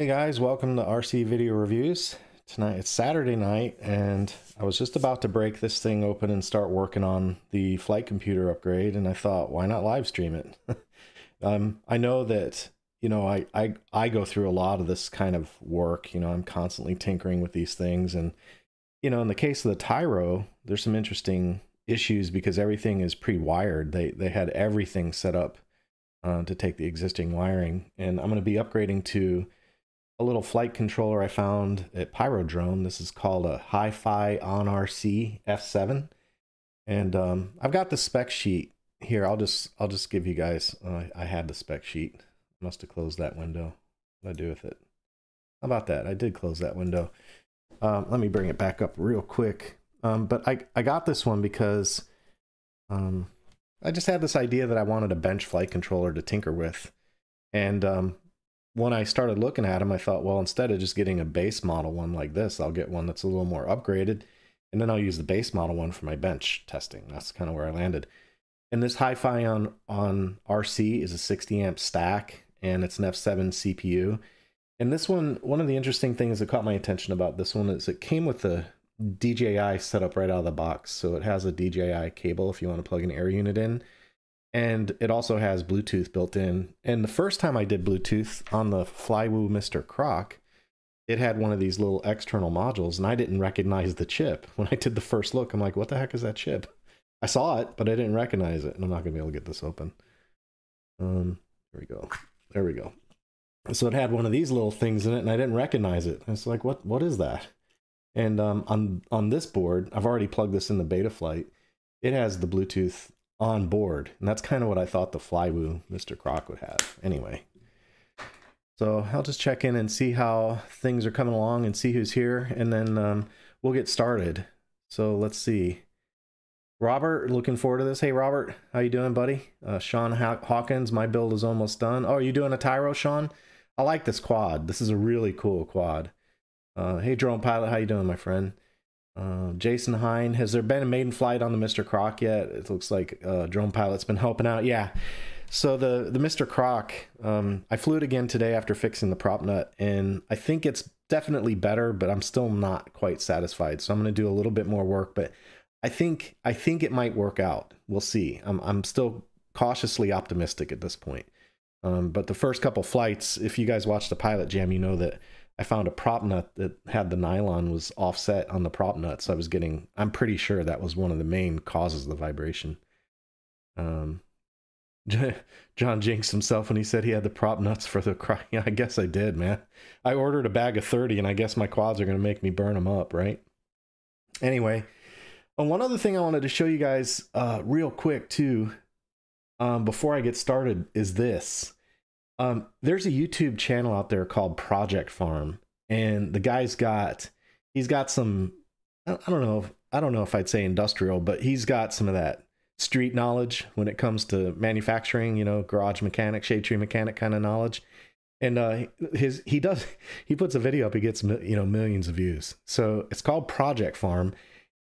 Hey guys, welcome to RC Video Reviews. Tonight it's Saturday night and I was just about to break this thing open and start working on the flight computer upgrade, and I thought, why not live stream it? I know that, you know, I go through a lot of this kind of work. You know, I'm constantly tinkering with these things, and you know, in the case of the Tyro, there's some interesting issues because everything is pre-wired. They had everything set up to take the existing wiring, and I'm going to be upgrading to a little flight controller I found at Pyrodrome. This is called a HIFIONRC F7, and I've got the spec sheet here. I'll just give you guys. I had the spec sheet. Must have closed that window. What did I do with it? How about that? I did close that window. Let me bring it back up real quick. But I got this one because I just had this idea that I wanted a bench flight controller to tinker with, and when I started looking at them, I thought, well, instead of just getting a base model one like this, I'll get one that's a little more upgraded, and then I'll use the base model one for my bench testing. That's kind of where I landed. And this HIFIONRC is a 60 amp stack, and it's an F7 CPU. And this one of the interesting things that caught my attention about this one is it came with the DJI setup right out of the box. So it has a DJI cable if you want to plug an air unit in. And it also has Bluetooth built in. And the first time I did Bluetooth on the Flywoo Mr. Croc, it had one of these little external modules, and I didn't recognize the chip. When I did the first look, I'm like, what the heck is that chip? I saw it, but I didn't recognize it. And I'm not going to be able to get this open. There we go. There we go. So it had one of these little things in it, and I didn't recognize it. And it's like, what is that? And on this board, I've already plugged this in the Betaflight. It has the Bluetooth on board, and that's kind of what I thought the Flywoo Mr. Croc would have. Anyway, so I'll just check in and see how things are coming along and see who's here, and then we'll get started. So let's see. Robert, looking forward to this. Hey Robert, how you doing, buddy? Sean Hawkins, my build is almost done. Oh, are you doing a Tyro, Sean? I like this quad. This is a really cool quad. Hey Drone Pilot, how you doing, my friend? Jason Hine, has there been a maiden flight on the Mr. Croc yet? It looks like Drone Pilot's been helping out. Yeah, so the Mr. Croc, I flew it again today after fixing the prop nut, and I think it's definitely better, but I'm still not quite satisfied. So I'm going to do a little bit more work, but I think it might work out. We'll see. I'm still cautiously optimistic at this point. But the first couple flights, if you guys watched the pilot jam, you know that I found a prop nut that had the nylon was offset on the prop nut. So I'm pretty sure that was one of the main causes of the vibration. John jinxed himself when he said he had the prop nuts for the Croc. Yeah, I guess I did, man. I ordered a bag of 30, and I guess my quads are going to make me burn them up, right? Anyway, one other thing I wanted to show you guys real quick too, before I get started, is this. There's a YouTube channel out there called Project Farm, and the guy's got, some, I don't know if I'd say industrial, but he's got some of that street knowledge when it comes to manufacturing, you know, garage mechanic, shade tree mechanic kind of knowledge. And, he puts a video up, he gets, you know, millions of views. So it's called Project Farm.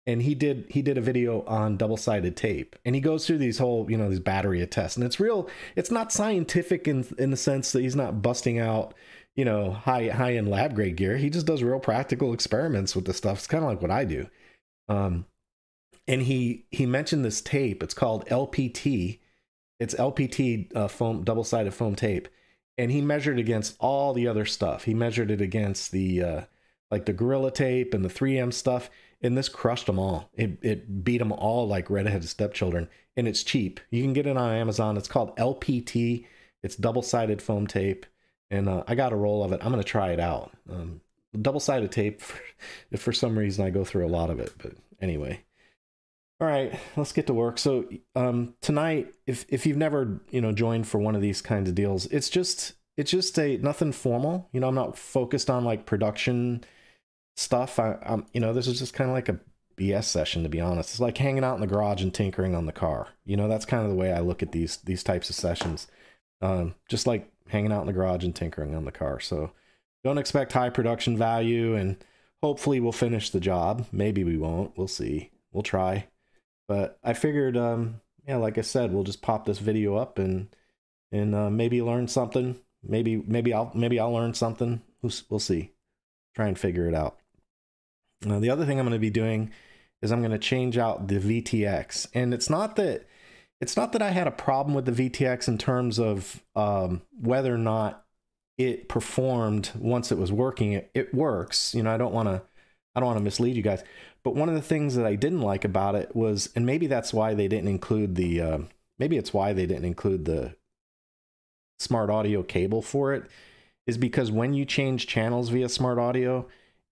And he did a video on double-sided tape, and he goes through these whole, you know, these battery of tests, and it's real. It's not scientific in the sense that he's not busting out, you know, high-end lab grade gear. He just does real practical experiments with this stuff. It's kind of like what I do. And he mentioned this tape. It's called LPT. It's LPT foam, double-sided foam tape, and he measured against all the other stuff. He measured it against the like the Gorilla tape and the 3M stuff. And this crushed them all. It beat them all like redheaded stepchildren. And it's cheap. You can get it on Amazon. It's called LPT. It's double-sided foam tape. And I got a roll of it. I'm going to try it out. Double-sided tape, if for some reason I go through a lot of it. But anyway. All right, let's get to work. So tonight, if you've never, joined for one of these kinds of deals, it's just a nothing formal. I'm not focused on like production stuff. This is just kind of like a BS session, to be honest. It's like hanging out in the garage and tinkering on the car. That's kind of the way I look at these types of sessions. Just like hanging out in the garage and tinkering on the car. So don't expect high production value, and hopefully we'll finish the job. Maybe we won't. We'll see. We'll try. But I figured, yeah, like I said, we'll just pop this video up and maybe learn something. Maybe I'll learn something. We'll see. Try and figure it out. Now, the other thing I'm going to be doing is I'm going to change out the VTX, and it's not that I had a problem with the VTX in terms of whether or not it performed once it was working. It works. I don't want to mislead you guys. But one of the things that I didn't like about it was, and maybe that's why they didn't include the, smart audio cable for it, is because when you change channels via smart audio,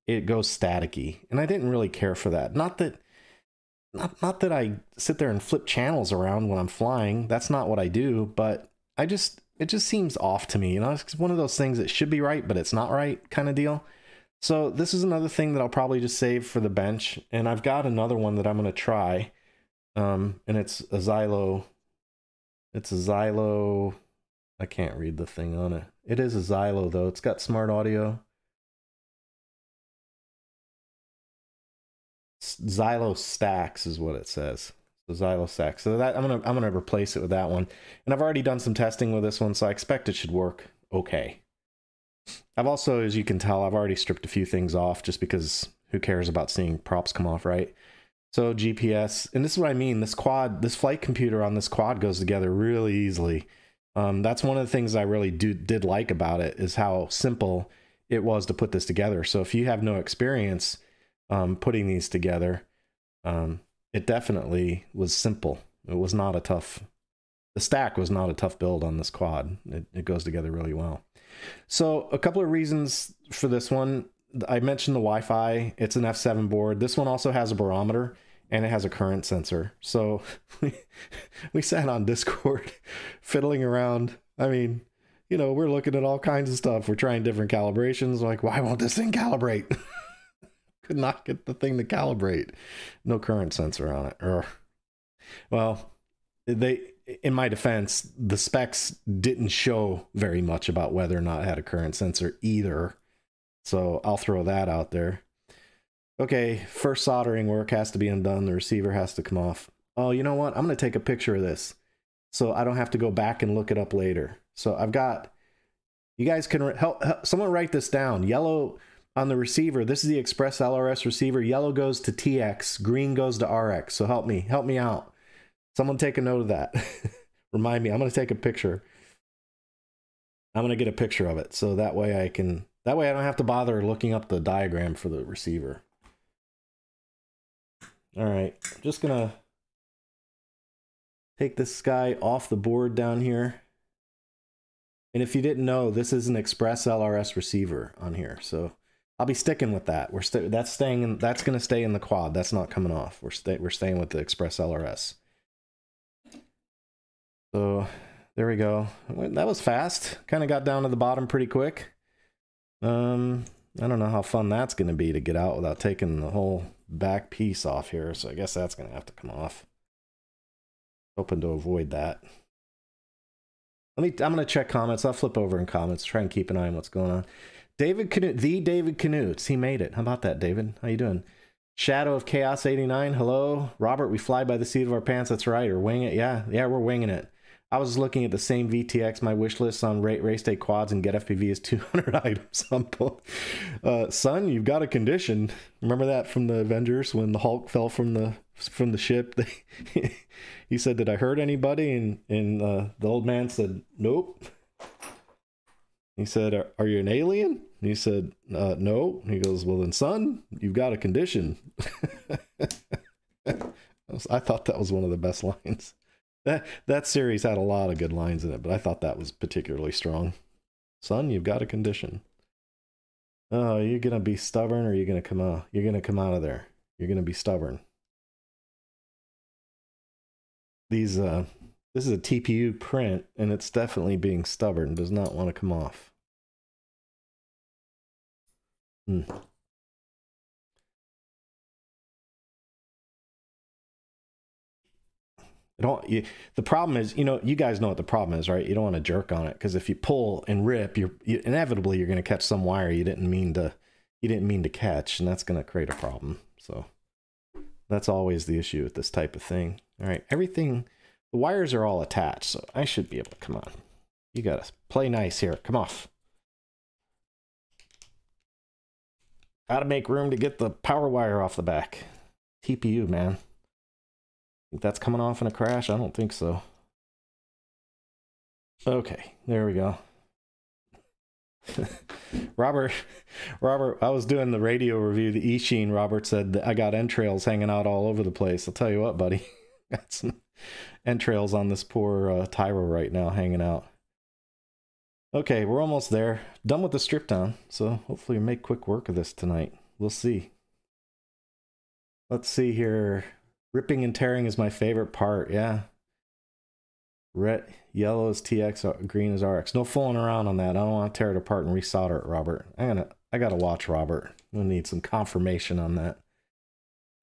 it goes staticky. And I didn't really care for that. Not that I sit there and flip channels around when I'm flying. That's not what I do, but it just seems off to me. It's one of those things that should be right, but it's not right kind of deal. So this is another thing that I'll probably just save for the bench. And I've got another one that I'm going to try. And it's a Xylo. I can't read the thing on it. It is a Xylo though. It's got smart audio. Xylo Stacks is what it says. So Xylo Stacks. So that I'm gonna replace it with that one. And I've already done some testing with this one, so I expect it should work okay. I've also, as you can tell, I've already stripped a few things off just because who cares about seeing props come off, right? So GPS, and this is what I mean, this flight computer on this quad goes together really easily. That's one of the things I really did like about it, is how simple it was to put this together. So if you have no experience putting these together, it definitely was simple. It was not a tough, the stack was not a tough build on this quad. It goes together really well. So a couple of reasons for this one. I mentioned the Wi-Fi. It's an F7 board. This one also has a barometer and it has a current sensor. So we sat on Discord fiddling around. I mean, we're looking at all kinds of stuff. We're trying different calibrations. Like, why won't this thing calibrate? Could not get the thing to calibrate. No current sensor on it. Well, in my defense, the specs didn't show very much about whether or not it had a current sensor either. So I'll throw that out there. Okay, first soldering work has to be undone. The receiver has to come off. Oh, you know what? I'm going to take a picture of this so I don't have to go back and look it up later. So I've got, you guys can help someone write this down. Yellow on the receiver. This is the Express LRS receiver. Yellow goes to TX. Green goes to RX. So help me out. Someone take a note of that. Remind me, I'm going to take a picture. I'm going to get a picture of it. So that way I don't have to bother looking up the diagram for the receiver. All right, I'm just going to take this guy off the board down here. And if you didn't know, this is an Express LRS receiver on here. So I'll be sticking with that. That's going to stay in the quad. That's not coming off. We're staying with the Express LRS. So there we go. That was fast. Kind of got down to the bottom pretty quick. I don't know how fun that's going to be to get out without taking the whole back piece off here. So I guess that's going to have to come off. Hoping to avoid that. I'm going to check comments. I'll flip over in comments. Try and keep an eye on what's going on. David Canute, the David Canutes. He made it. How about that, David? How you doing? Shadow of Chaos 89. Hello, Robert. We fly by the seat of our pants. That's right. Or wing it. Yeah, we're winging it. I was looking at the same VTX. My wish list on race day quads and get FPV is 200 items. Son, you've got a condition. Remember that from the Avengers when the Hulk fell from the ship? He said, "Did I hurt anybody?" And the old man said, "Nope." He said, "Are you an alien?" And he said, "No." He goes, "Well then, son, you've got a condition." I thought that was one of the best lines. That series had a lot of good lines in it, but I thought that was particularly strong. Son, you've got a condition. Oh, you're gonna be stubborn, or you're gonna come out. You're gonna come out of there. You're gonna be stubborn. these this is a TPU print, and it's definitely being stubborn. Does not want to come off. The problem is, you guys know what the problem is, right? You don't want to jerk on it, because if you pull and rip, you inevitably you're going to catch some wire you didn't mean to catch, and that's going to create a problem. So that's always the issue with this type of thing. All right, everything, the wires are all attached, so I should be able to, come on. You got to play nice here. Come off. Got to make room to get the power wire off the back. TPU, man. Think that's coming off in a crash? I don't think so. Okay, there we go. Robert, I was doing the radio review, the e-sheen. Robert said that I got entrails hanging out all over the place. I'll tell you what, buddy. Got some entrails on this poor Tyro right now hanging out. Okay, we're almost there. Done with the strip down, so hopefully we make quick work of this tonight. We'll see. Let's see here. Ripping and tearing is my favorite part, yeah. Red, yellow is TX, green is RX. No fooling around on that. I don't want to tear it apart and resolder it, Robert. I gotta watch Robert. We'll need some confirmation on that.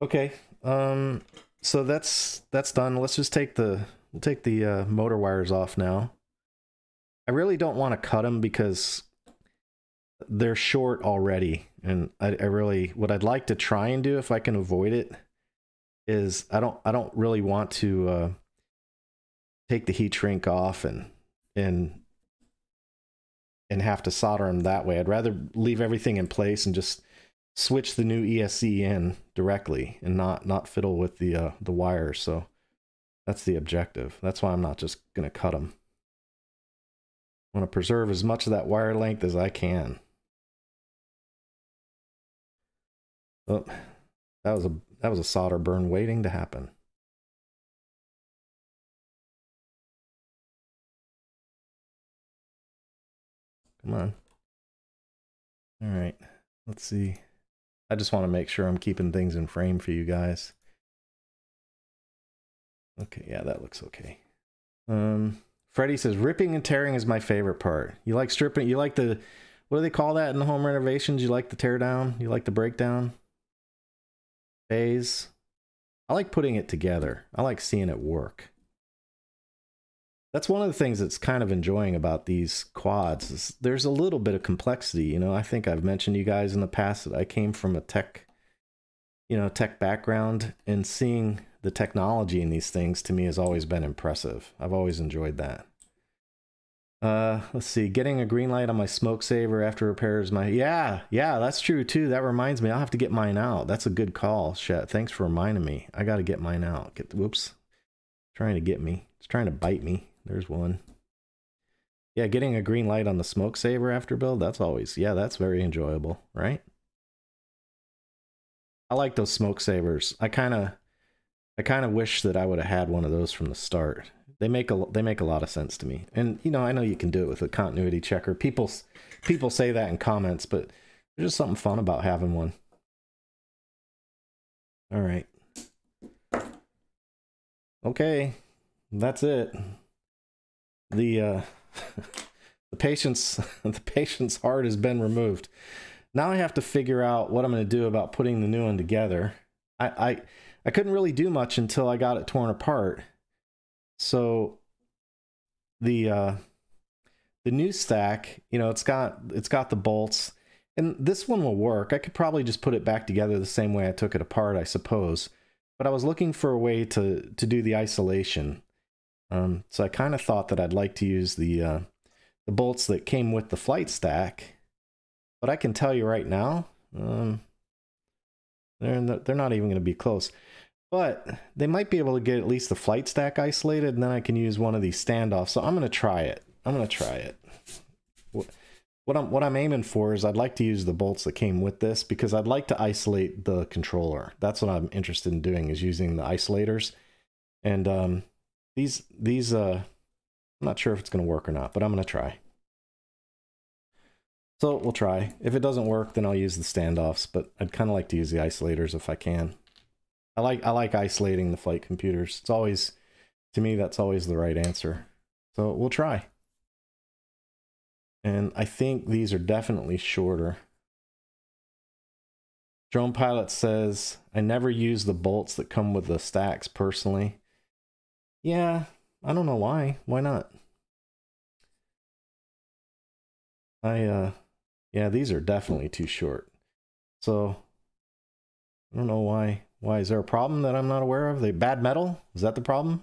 Okay, so that's done. Let's just take the motor wires off now. I really don't want to cut them because they're short already, and I really, what I'd like to try and do if I can avoid it is I don't really want to take the heat shrink off and have to solder them that way. I'd rather leave everything in place and just switch the new ESC in directly and not fiddle with the wires. So that's the objective. That's why I'm not just gonna cut them. I want to preserve as much of that wire length as I can. Oh, that was a solder burn waiting to happen. Come on. All right, let's see. I just want to make sure I'm keeping things in frame for you guys. Okay, yeah, that looks okay. Freddie says, ripping and tearing is my favorite part. You like stripping, you like the, what do they call that in the home renovations? You like the tear down, you like the breakdown? Phase. I like putting it together. I like seeing it work. That's one of the things that's kind of enjoying about these quads is there's a little bit of complexity. You know, I think I've mentioned you guys in the past that I came from a tech, tech background, and seeing the technology in these things to me has always been impressive. I've always enjoyed that. Let's see, getting a green light on my smoke saver after repairs. Yeah, that's true too. That reminds me, I'll have to get mine out. That's a good call, Chet. Thanks for reminding me. I got to get mine out. Whoops. Trying to get me. It's trying to bite me. There's one. Yeah, getting a green light on the smoke saver after build. That's always, yeah, that's very enjoyable, right? I like those smoke savers. I kind of wish that I would have had one of those from the start. They make a lot of sense to me, and I know you can do it with a continuity checker. People say that in comments, but there's just something fun about having one. All right, okay, that's it. The patient's heart has been removed. Now I have to figure out what I'm going to do about putting the new one together. I couldn't really do much until I got it torn apart. So the new stack, it's got the bolts, and this one will work. I could probably just put it back together the same way I took it apart, I suppose. But I was looking for a way to do the isolation. So I kind of thought that I'd like to use the bolts that came with the flight stack. But I can tell you right now, they're not even going to be close. But they might be able to get at least the flight stack isolated, and then I can use one of these standoffs. So I'm going to try it. What I'm aiming for is I'd like to use the bolts that came with this, because I'd like to isolate the controller. That's what I'm interested in doing, is using the isolators. And I'm not sure if it's going to work or not, but I'm going to try. So we'll try. If it doesn't work, then I'll use the standoffs, but I'd kind of like to use the isolators if I can. I like isolating the flight computers. It's always To me, that's always the right answer. So we'll try. And I think these are definitely shorter. Drone Pilot says, I never use the bolts that come with the stacks personally. Yeah, I don't know why. Why not? Yeah, these are definitely too short. So I don't know why. Why is there a problem that I'm not aware of? They bad metal? Is that the problem?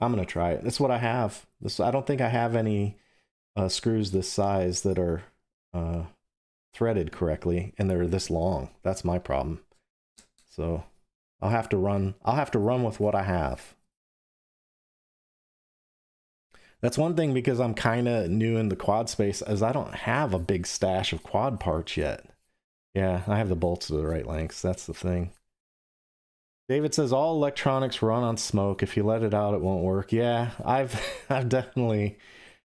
I'm gonna try it. That's what I have. This, I don't think I have any screws this size that are threaded correctly, and they're this long. That's my problem. So I'll have to run. I'll have to run with what I have. That's one thing, because I'm kind of new in the quad space, as I don't have a big stash of quad parts yet. Yeah, I have the bolts to the right lengths. That's the thing. David says all electronics run on smoke. If you let it out, it won't work. Yeah, I've definitely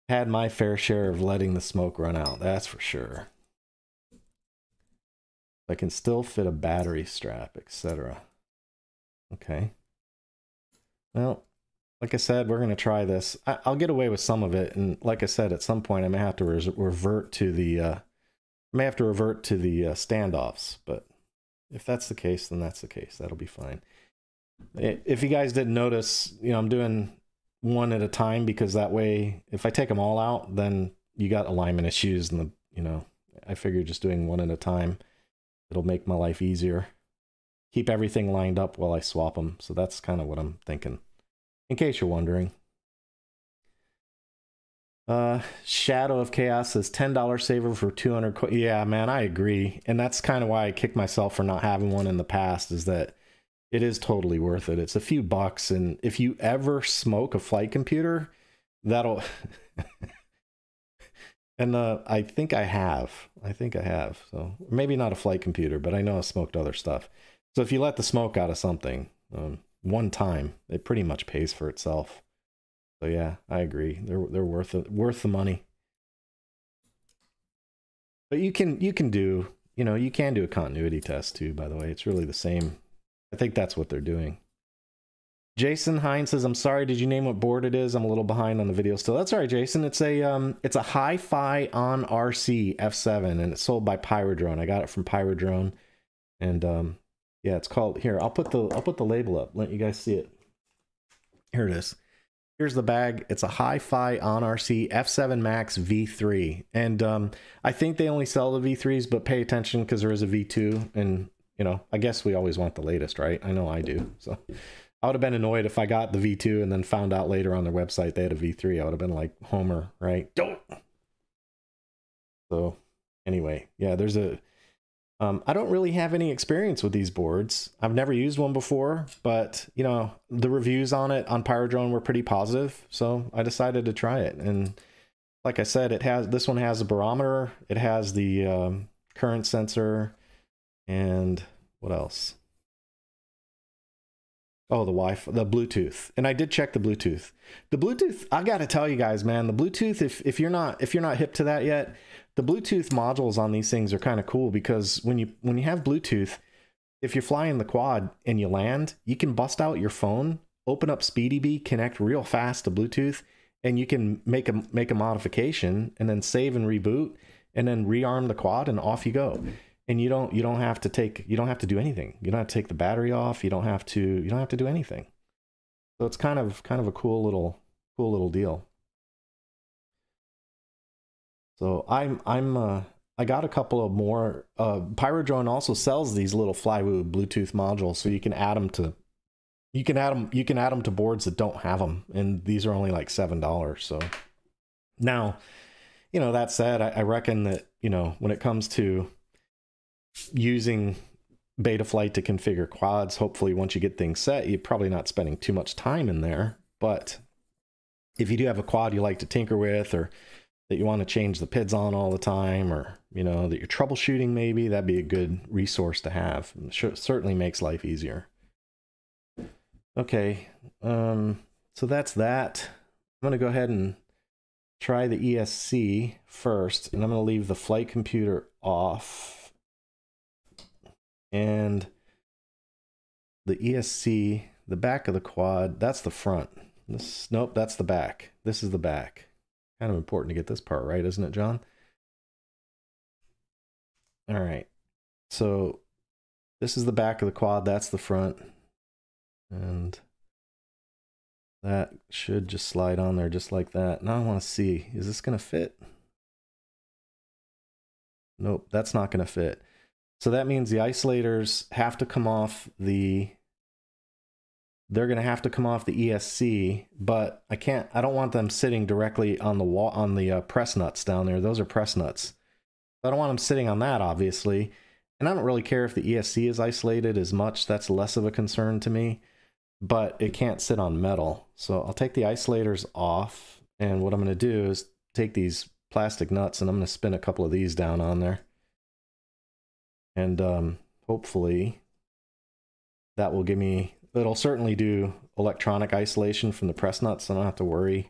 had my fair share of letting the smoke run out. That's for sure. I can still fit a battery strap, etc. Okay. Well, like I said, we're going to try this. I'll get away with some of it, and like I said, at some point I may have to revert to the standoffs, but if that's the case, then that's the case. That'll be fine. If you guys didn't notice, you know, I'm doing one at a time, because that way, if I take them all out, then you got alignment issues, and the, you know, I figure just doing one at a time, it'll make my life easier. Keep everything lined up while I swap them. So that's kind of what I'm thinking, in case you're wondering. Shadow of Chaos says $10 saver for 200. Yeah, man, I agree. And that's kind of why I kicked myself for not having one in the past, is that it is totally worth it. It's a few bucks. And if you ever smoke a flight computer, that'll, and I think I have. So maybe not a flight computer, but I know I smoked other stuff. So if you let the smoke out of something one time, it pretty much pays for itself. So yeah, I agree. They're worth the money. But you can do a continuity test too, by the way. It's really the same. I think that's what they're doing. Jason Hines says, I'm sorry, did you name what board it is? I'm a little behind on the video still. That's all right, Jason. It's a HIFIONRC F7, and it's sold by Pyrodrome. I got it from Pyrodrome. And yeah, it's called, here, I'll put the label up, let you guys see it. Here it is. Here's the bag. It's a HIFIONRC F7 Max V3. And I think they only sell the V3s, but pay attention, because there is a V2. And, you know, I guess we always want the latest, right? I know I do. So I would have been annoyed if I got the V2 and then found out later on their website they had a V3. I would have been like Homer, right? Don't. So anyway, yeah, there's a... I don't really have any experience with these boards. I've never used one before, but you know, the reviews on it on Pyrodrome were pretty positive, so I decided to try it. And like I said, it has, this one has a barometer, it has the current sensor, and what else? Oh, the Wi-Fi, the Bluetooth. And I did check the Bluetooth. The Bluetooth, I gotta tell you guys, man, the Bluetooth, if you're not hip to that yet, the Bluetooth modules on these things are kind of cool, because when you have Bluetooth, if you're flying the quad and you land, you can bust out your phone, open up SpeedyBee, connect real fast to Bluetooth, and you can make a modification, and then save and reboot, and then rearm the quad, and off you go. And you don't have to do anything. You don't have to take the battery off. You don't have to do anything. So it's kind of a cool little deal. So I got a couple of more. Pyrodrome also sells these little Flywoo Bluetooth modules, so you can add them to boards that don't have them, and these are only like $7. So now, you know, that said, I reckon that, you know, when it comes to using Betaflight to configure quads, hopefully once you get things set, you're probably not spending too much time in there. But if you do have a quad you like to tinker with, or that you want to change the PIDs on all the time, or, you know, that you're troubleshooting, maybe that'd be a good resource to have. It certainly makes life easier. Okay, so that's that. I'm going to go ahead and try the ESC first, and I'm going to leave the flight computer off. And the ESC, the back of the quad, that's the front. This, nope, that's the back. This is the back. Kind of important to get this part right, isn't it, John? All right, so this is the back of the quad, that's the front. And that should just slide on there just like that. Now I want to see, is this going to fit? Nope, that's not going to fit. So that means the isolators have to come off the, they're going to have to come off the ESC, but I can't, I don't want them sitting directly on the wall, on the press nuts down there. Those are press nuts. I don't want them sitting on that, obviously. And I don't really care if the ESC is isolated as much. That's less of a concern to me, but it can't sit on metal. So I'll take the isolators off, and what I'm going to do is take these plastic nuts and I'm going to spin a couple of these down on there. And hopefully that will give me, it'll certainly do electronic isolation from the press nuts. So I don't have to worry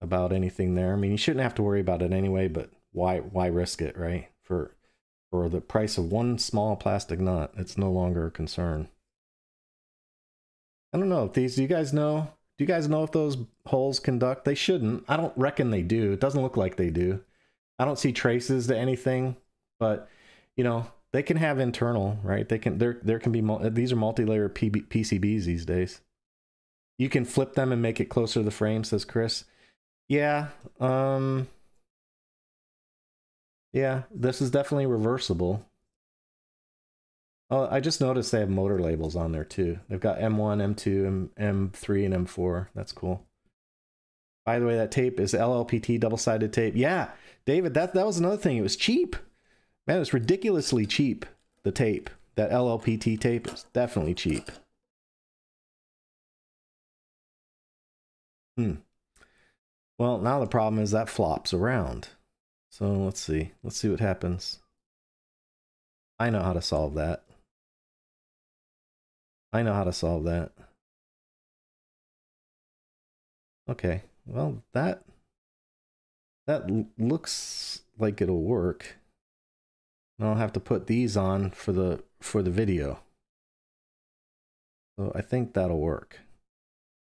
about anything there. I mean, you shouldn't have to worry about it anyway, but why risk it, right? For the price of one small plastic nut, it's no longer a concern. I don't know if these, do you guys know if those holes conduct? They shouldn't. I don't reckon they do. It doesn't look like they do. I don't see traces to anything, but you know, they can have internal, right? They can, there can be, these are multi-layer PCBs these days. You can flip them and make it closer to the frame, says Chris. Yeah. Yeah, this is definitely reversible. Oh, I just noticed they have motor labels on there too. They've got M1, M2, M3, and M4. That's cool. By the way, that tape is LPT double-sided tape. Yeah, David, that was another thing. It was cheap. Man, it's ridiculously cheap, the tape. That LPT tape is definitely cheap. Well, now the problem is that flops around. So let's see what happens. I know how to solve that. I know how to solve that. Okay, well that looks like it'll work. And I'll have to put these on for the video. So I think that'll work.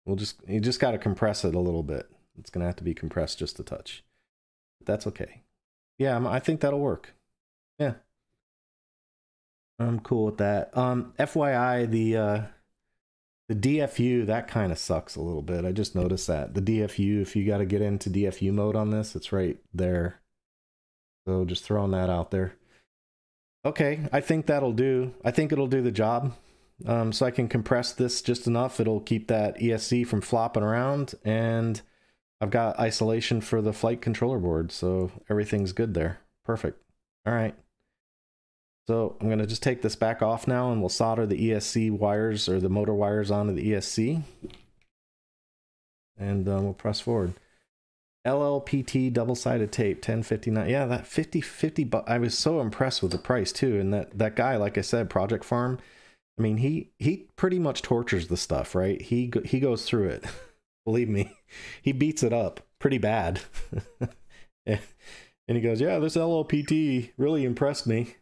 We'll just, you just gotta compress it a little bit. It's gonna have to be compressed just a touch. But that's okay. Yeah, I think that'll work. Yeah. I'm cool with that. FYI, the DFU, that kind of sucks a little bit. I just noticed that. The DFU, if you got to get into DFU mode on this, it's right there. So just throwing that out there. Okay, I think that'll do. I think it'll do the job. So I can compress this just enough. It'll keep that ESC from flopping around, and I've got isolation for the flight controller board, so everything's good there. Perfect. All right. So I'm going to just take this back off now, and we'll solder the ESC wires or the motor wires onto the ESC. And we'll press forward. LLPT double-sided tape, $10.59. Yeah, that 50 bucks. I was so impressed with the price too. And that guy, like I said, Project Farm, I mean, he pretty much tortures the stuff, right? He goes through it. Believe me, he beats it up pretty bad. And he goes, yeah, this LLPT really impressed me.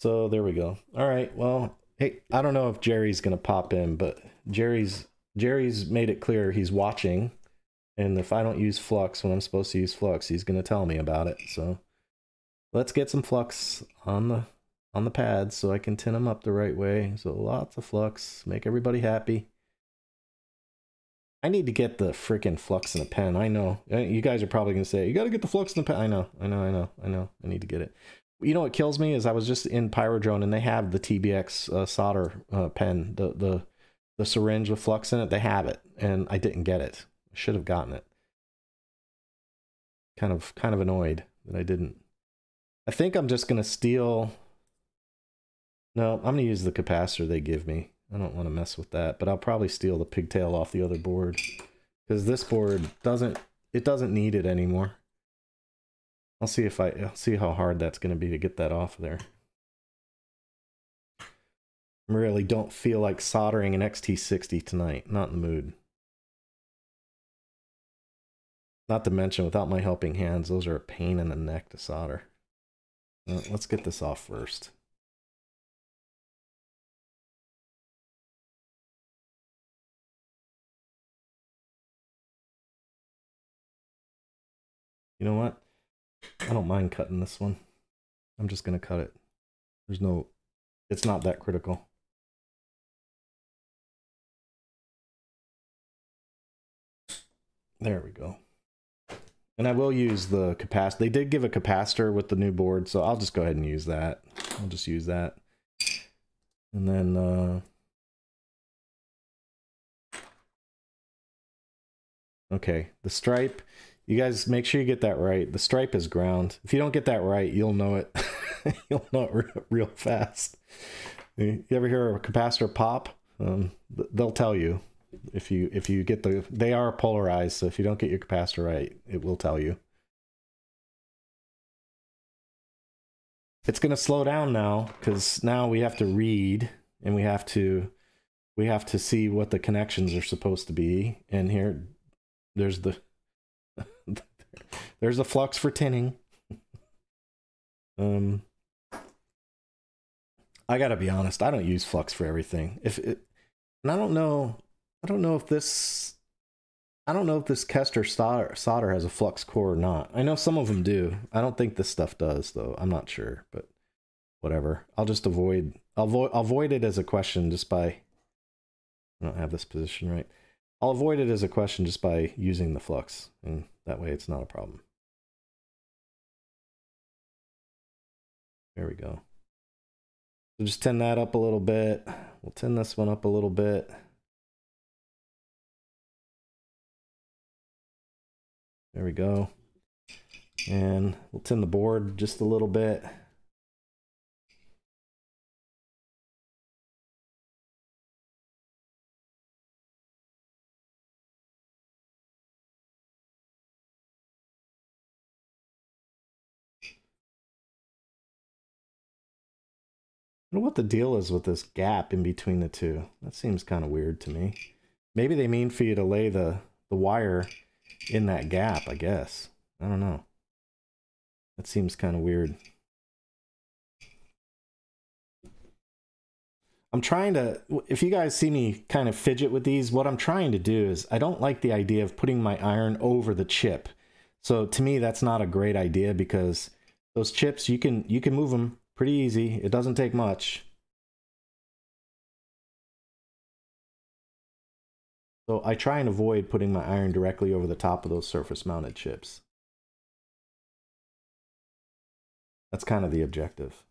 So there we go. All right. Well, hey, I don't know if Jerry's going to pop in, but Jerry's made it clear he's watching. And if I don't use flux when I'm supposed to use flux, he's going to tell me about it. So let's get some flux on the pads so I can tin them up the right way. So lots of flux, make everybody happy. I need to get the freaking flux in a pen. I know. You guys are probably going to say, you got to get the flux in the pen. I know. I know. I know. I know. I need to get it. You know what kills me is I was just in Pyrodrome and they have the TBX solder pen, the syringe with flux in it. They have it. And I didn't get it. I should have gotten it. Kind of annoyed that I didn't. I think I'm just going to steal. No, I'm going to use the capacitor they give me. I don't want to mess with that, but I'll probably steal the pigtail off the other board because this board doesn't need it anymore. I'll see if I'll see how hard that's going to be to get that off there. I really don't feel like soldering an XT60 tonight. Not in the mood. Not to mention, without my helping hands, those are a pain in the neck to solder. Let's get this off first. You know what? I don't mind cutting this one. I'm just gonna cut it. There's no, it's not that critical. There we go. And I will use the capacitor. They did give a capacitor with the new board, so I'll just go ahead and use that. I'll just use that. And then, okay, the stripe, you guys make sure you get that right. The stripe is ground. If you don't get that right, you'll know it. You'll know it real fast. You ever hear a capacitor pop? They'll tell you if you get the, they are polarized. So if you don't get your capacitor right, it will tell you. It's going to slow down now because now we have to read and we have to see what the connections are supposed to be. And here, there's the flux for tinning. I gotta be honest, I don't use flux for everything. And I don't know if this Kester solder has a flux core or not. I know some of them do. I don't think this stuff does though. I'm not sure, but whatever. I'll just avoid it as a question just by, I don't have this position right. I'll avoid it as a question just by using the flux, and that way it's not a problem. There we go. So just tin that up a little bit. We'll tin this one up a little bit. There we go. And we'll tin the board just a little bit. I don't know what the deal is with this gap in between the two. That seems kind of weird to me. Maybe they mean for you to lay the wire in that gap, I guess. I don't know. That seems kind of weird. I'm trying to, if you guys see me kind of fidget with these, what I'm trying to do is I don't like the idea of putting my iron over the chip. So to me, that's not a great idea because those chips, you can move them pretty easy. It doesn't take much. So I try and avoid putting my iron directly over the top of those surface mounted chips. That's kind of the objective.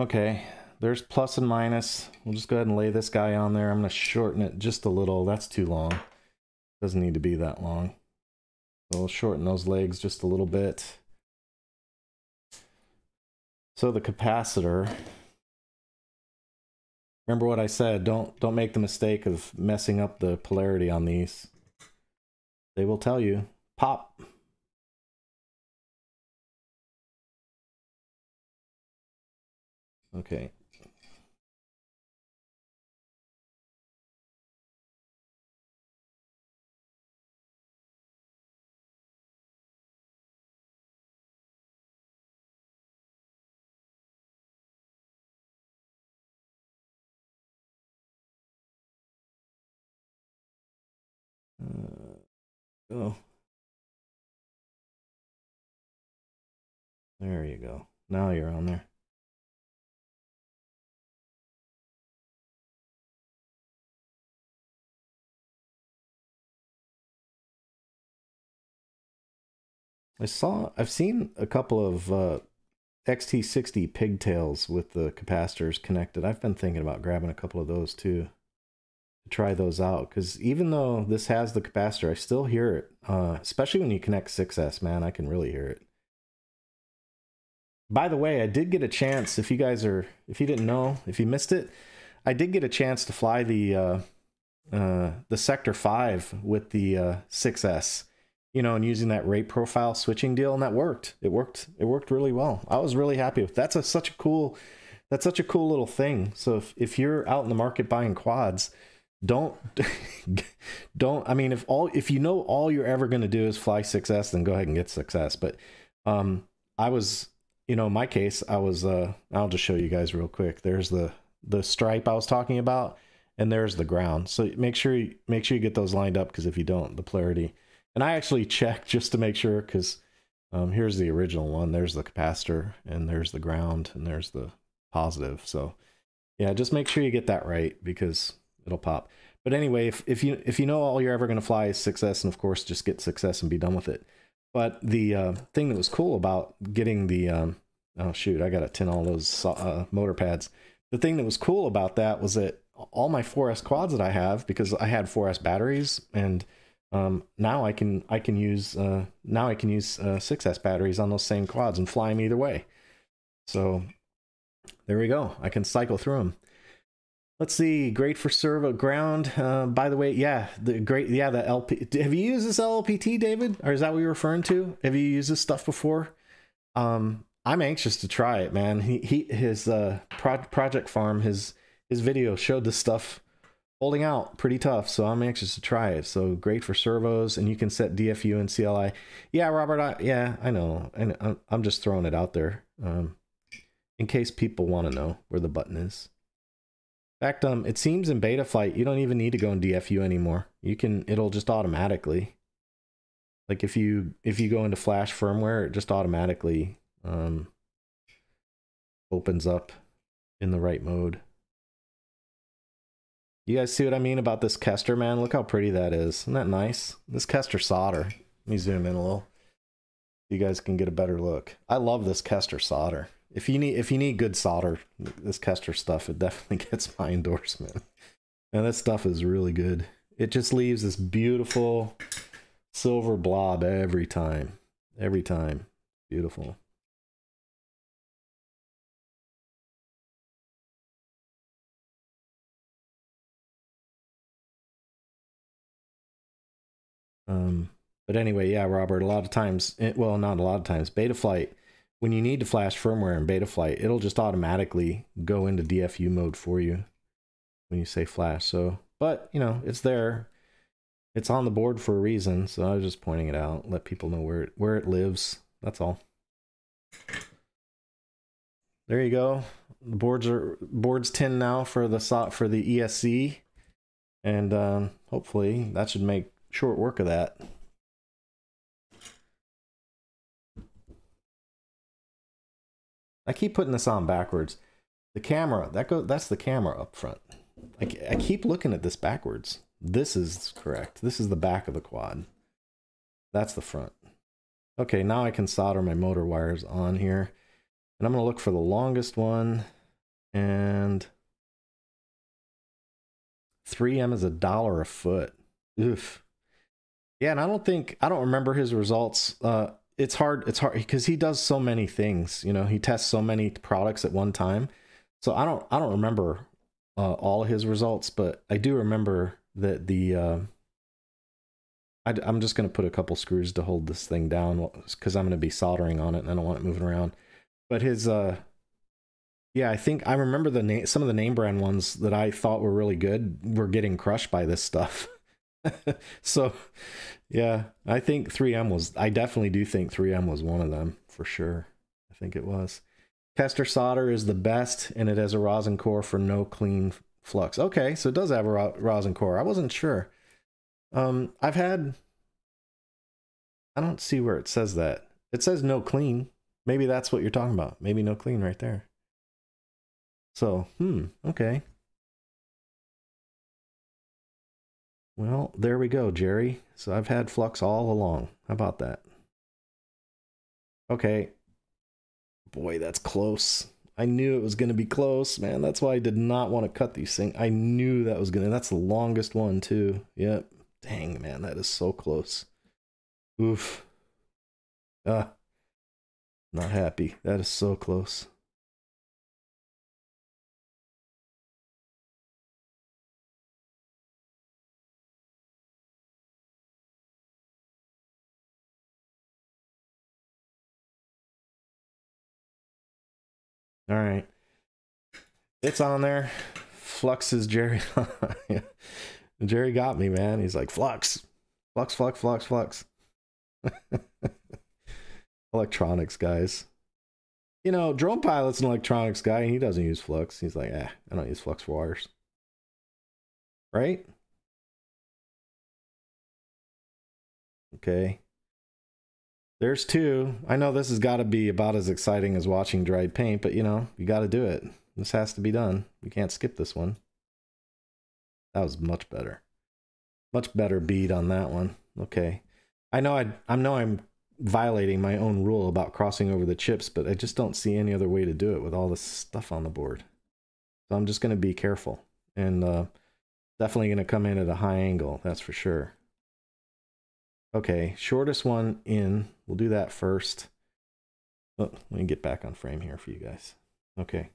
Okay, there's plus and minus. We'll just go ahead and lay this guy on there. I'm going to shorten it just a little. That's too long. Doesn't need to be that long. So we'll shorten those legs just a little bit. So the capacitor. Remember what I said, don't make the mistake of messing up the polarity on these. They will tell you, pop. Okay. Oh. There you go. Now you're on there. I've seen a couple of XT60 pigtails with the capacitors connected. I've been thinking about grabbing a couple of those too, to try those out. Because even though this has the capacitor, I still hear it. Especially when you connect 6S, man, I can really hear it. By the way, I did get a chance, if you didn't know, if you missed it, I did get a chance to fly the Sector 5 with the 6S. You know, and using that rate profile switching deal, and that worked. It worked really well. I was really happy with that. That's such a cool little thing. So if you're out in the market buying quads, don't I mean, if you know all you're ever going to do is fly 6S, then go ahead and get 6S. But I was, you know, in my case, I was I'll just show you guys real quick. There's the stripe I was talking about, and there's the ground. So make sure you get those lined up, because if you don't, the polarity. And I actually checked just to make sure, because here's the original one. There's the capacitor, and there's the ground, and there's the positive. So yeah, just make sure you get that right, because it'll pop. But anyway, if you know all you're ever going to fly is 6S, and of course just get 6S and be done with it. But the thing that was cool about getting the oh shoot, I gotta tin all those motor pads. The thing that was cool about that was that all my 4S quads that I have, because I had 4S batteries, and now I can use 6S batteries on those same quads and fly them either way. So there we go. I can cycle through them. Let's see. Great for servo ground. By the way, yeah, the great. Yeah, the LP. Have you used this LPT, David? Or is that what you're referring to? Have you used this stuff before? I'm anxious to try it, man. Project Farm, his video showed this stuff holding out pretty tough, so I'm anxious to try it. So great for servos, and you can set DFU and CLI. Yeah, Robert. I know, and I'm just throwing it out there in case people want to know where the button is. In fact, it seems in Betaflight you don't even need to go in DFU anymore. You can, it'll just automatically, like if you go into Flash firmware, it just automatically opens up in the right mode. You guys see what I mean about this Kester, man? Look how pretty that is. Isn't that nice? This Kester solder. Let me zoom in a little. You guys can get a better look. I love this Kester solder. If you need good solder, this Kester stuff, it definitely gets my endorsement. And this stuff is really good. It just leaves this beautiful silver blob every time. Every time. Beautiful. But anyway, yeah, Robert, a lot of times, well, not a lot of times, Betaflight, when you need to flash firmware in Betaflight, it'll just automatically go into DFU mode for you when you say flash. So, but you know, it's there, it's on the board for a reason. So I was just pointing it out, let people know where it lives. That's all. There you go. The board's tin now for the ESC, and hopefully that should make short work of that. I keep putting this on backwards. The camera, that's the camera up front. I keep looking at this backwards. This is correct. This is the back of the quad. That's the front. Okay, now I can solder my motor wires on here. And I'm gonna look for the longest one. And 3M is $1 a foot. Oof. Yeah, and I don't remember his results. It's hard because he does so many things, you know, he tests so many products at one time. So I don't remember all of his results, but I do remember that the I'm just going to put a couple screws to hold this thing down, because I'm going to be soldering on it and I don't want it moving around. But his yeah, I think I remember some of the name brand ones that I thought were really good were getting crushed by this stuff. So yeah, I think 3M was, I definitely do think 3M was one of them for sure. I think it was. Kester solder is the best, and it has a rosin core for no clean flux. Okay, so it does have a rosin core. I wasn't sure. I don't see where it says that. It says no clean. Maybe that's what you're talking about. Maybe no clean right there. So, okay. Well, there we go, Jerry. So I've had flux all along. How about that? Okay. Boy, that's close. I knew it was going to be close, man. That's why I did not want to cut these things. I knew that was going to... That's the longest one, too. Yep. Dang, man, that is so close. Oof. Not happy. That is so close. All right, it's on there. Flux is Jerry. Yeah. Jerry got me, man. He's like, Flux. Flux, Flux, Flux, Flux. Electronics, guys. You know, Drone Pilot's an electronics guy, and he doesn't use Flux. He's like, eh, I don't use Flux for wires. Right? Okay. There's two. I know this has got to be about as exciting as watching dried paint, but you know, you got to do it. This has to be done. You can't skip this one. That was much better. Much better bead on that one. Okay. I know I'm violating my own rule about crossing over the chips, but I just don't see any other way to do it with all this stuff on the board. So I'm just going to be careful and definitely going to come in at a high angle. That's for sure. Okay, shortest one in. We'll do that first. Oh, let me get back on frame here for you guys. Okay.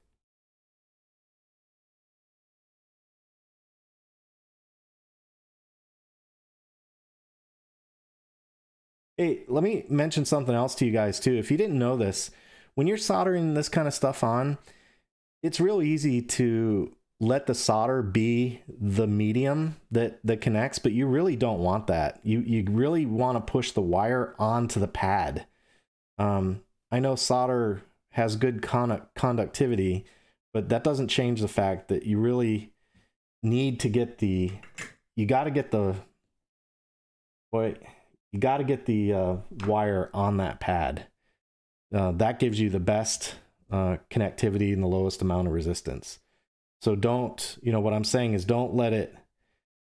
Hey, let me mention something else to you guys too. If you didn't know this, when you're soldering this kind of stuff on, it's real easy to let the solder be the medium that connects, but you really don't want that. You really want to push the wire onto the pad. I know solder has good conductivity, but that doesn't change the fact that you really need to get the, you got to get the wire on that pad. That gives you the best connectivity and the lowest amount of resistance. So don't, you know, what I'm saying is don't let it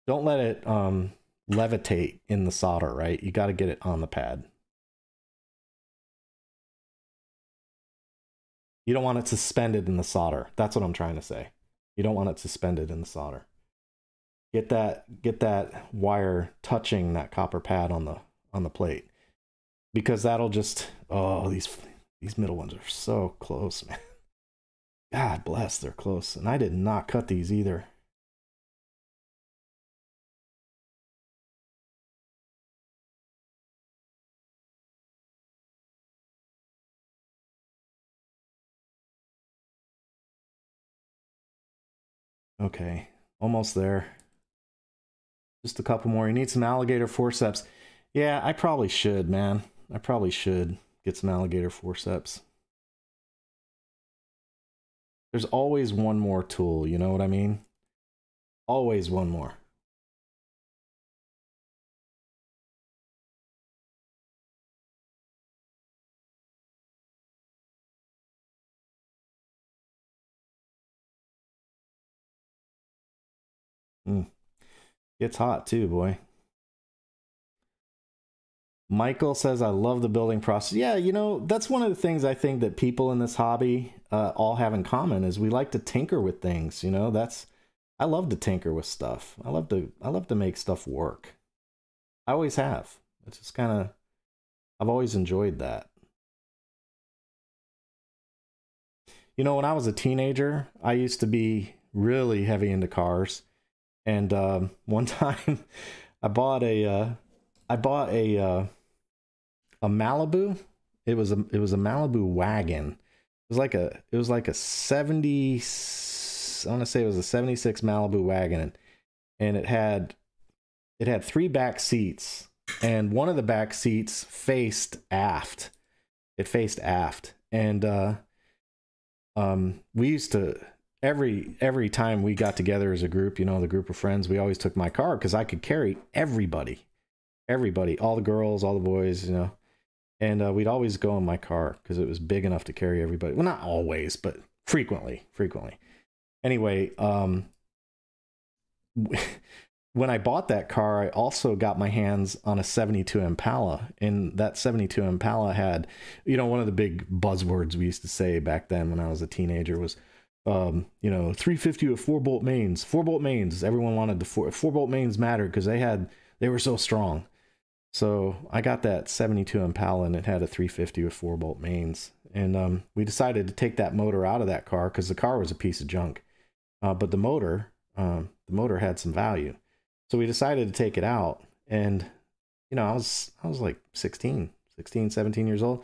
levitate in the solder, right? You got to get it on the pad. You don't want it suspended in the solder. That's what I'm trying to say. You don't want it suspended in the solder. Get that wire touching that copper pad on the plate, because that'll just, oh, these middle ones are so close, man. God bless, they're close. And I did not cut these either. Okay, almost there. Just a couple more. You need some alligator forceps. Yeah, I probably should, man. I probably should get some alligator forceps. There's always one more tool, you know what I mean? Always one more. It's hot too, boy. Michael says, I love the building process. Yeah, you know, that's one of the things I think that people in this hobby all have in common is we like to tinker with things. You know, I love to tinker with stuff. I love to make stuff work. I always have. It's just kind of, I've always enjoyed that. You know, when I was a teenager, I used to be really heavy into cars. And one time I bought a Malibu. It was a Malibu wagon. It was like a 70, I want to say it was a 76 Malibu wagon, and it had three back seats, and one of the back seats faced aft. It faced aft, and we used to. Every time we got together as a group, you know, the group of friends, we always took my car because I could carry everybody, all the girls, all the boys, you know, and we'd always go in my car because it was big enough to carry everybody. Well, not always, but frequently. Anyway, when I bought that car, I also got my hands on a 72 Impala, and that 72 Impala had, you know, one of the big buzzwords we used to say back then when I was a teenager was, you know, 350 with 4-bolt mains. 4-bolt mains. Everyone wanted the 4-bolt mains mattered because they were so strong. So I got that 72 Impala, and it had a 350 with 4-bolt mains. And we decided to take that motor out of that car because the car was a piece of junk. But the motor had some value. So we decided to take it out. And you know, I was like 17 years old.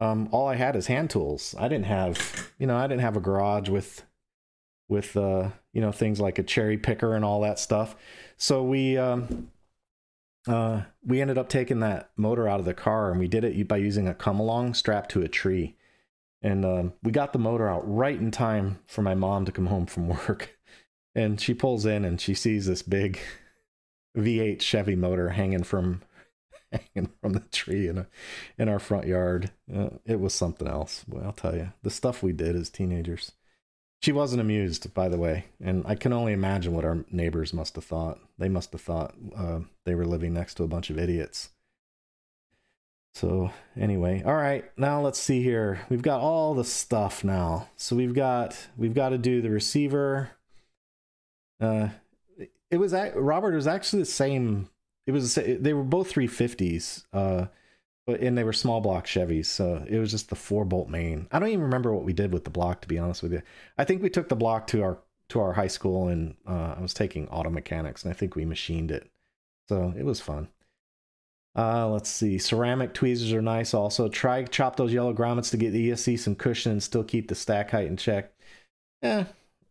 All I had is hand tools. I didn't have a garage with you know, things like a cherry picker and all that stuff. So we ended up taking that motor out of the car, and we did it by using a come along strapped to a tree. And we got the motor out right in time for my mom to come home from work. And she pulls in and she sees this big V8 Chevy motor hanging from the tree in our front yard. It was something else. Well, I'll tell you, the stuff we did as teenagers. She wasn't amused, by the way, and I can only imagine what our neighbors must have thought. They must have thought they were living next to a bunch of idiots. So anyway, all right, now let's see here. We've got all the stuff now. So we've got to do the receiver. It was Robert. It was actually the same. It was, they were both 350s, and they were small block Chevys. So it was just the 4-bolt main. I don't even remember what we did with the block, to be honest with you. I think we took the block to our high school, and I was taking auto mechanics, and I think we machined it. So it was fun. Let's see. Ceramic tweezers are nice. Also, try chop those yellow grommets to get the ESC some cushion and still keep the stack height in check. Yeah,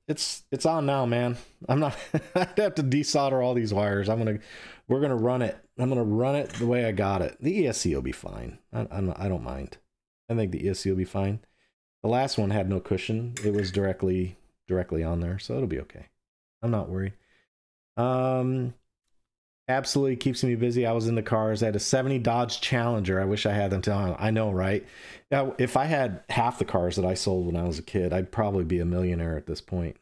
it's on now, man. I'm not. I'd have to desolder all these wires. We're gonna run it. I'm gonna run it the way I got it. The ESC will be fine. I don't mind. I think the ESC will be fine. The last one had no cushion. It was directly on there, so it'll be okay. I'm not worried. Absolutely keeps me busy. I was into cars. I had a 70 Dodge Challenger. I wish I had them. I know, right? Now, if I had half the cars that I sold when I was a kid, I'd probably be a millionaire at this point.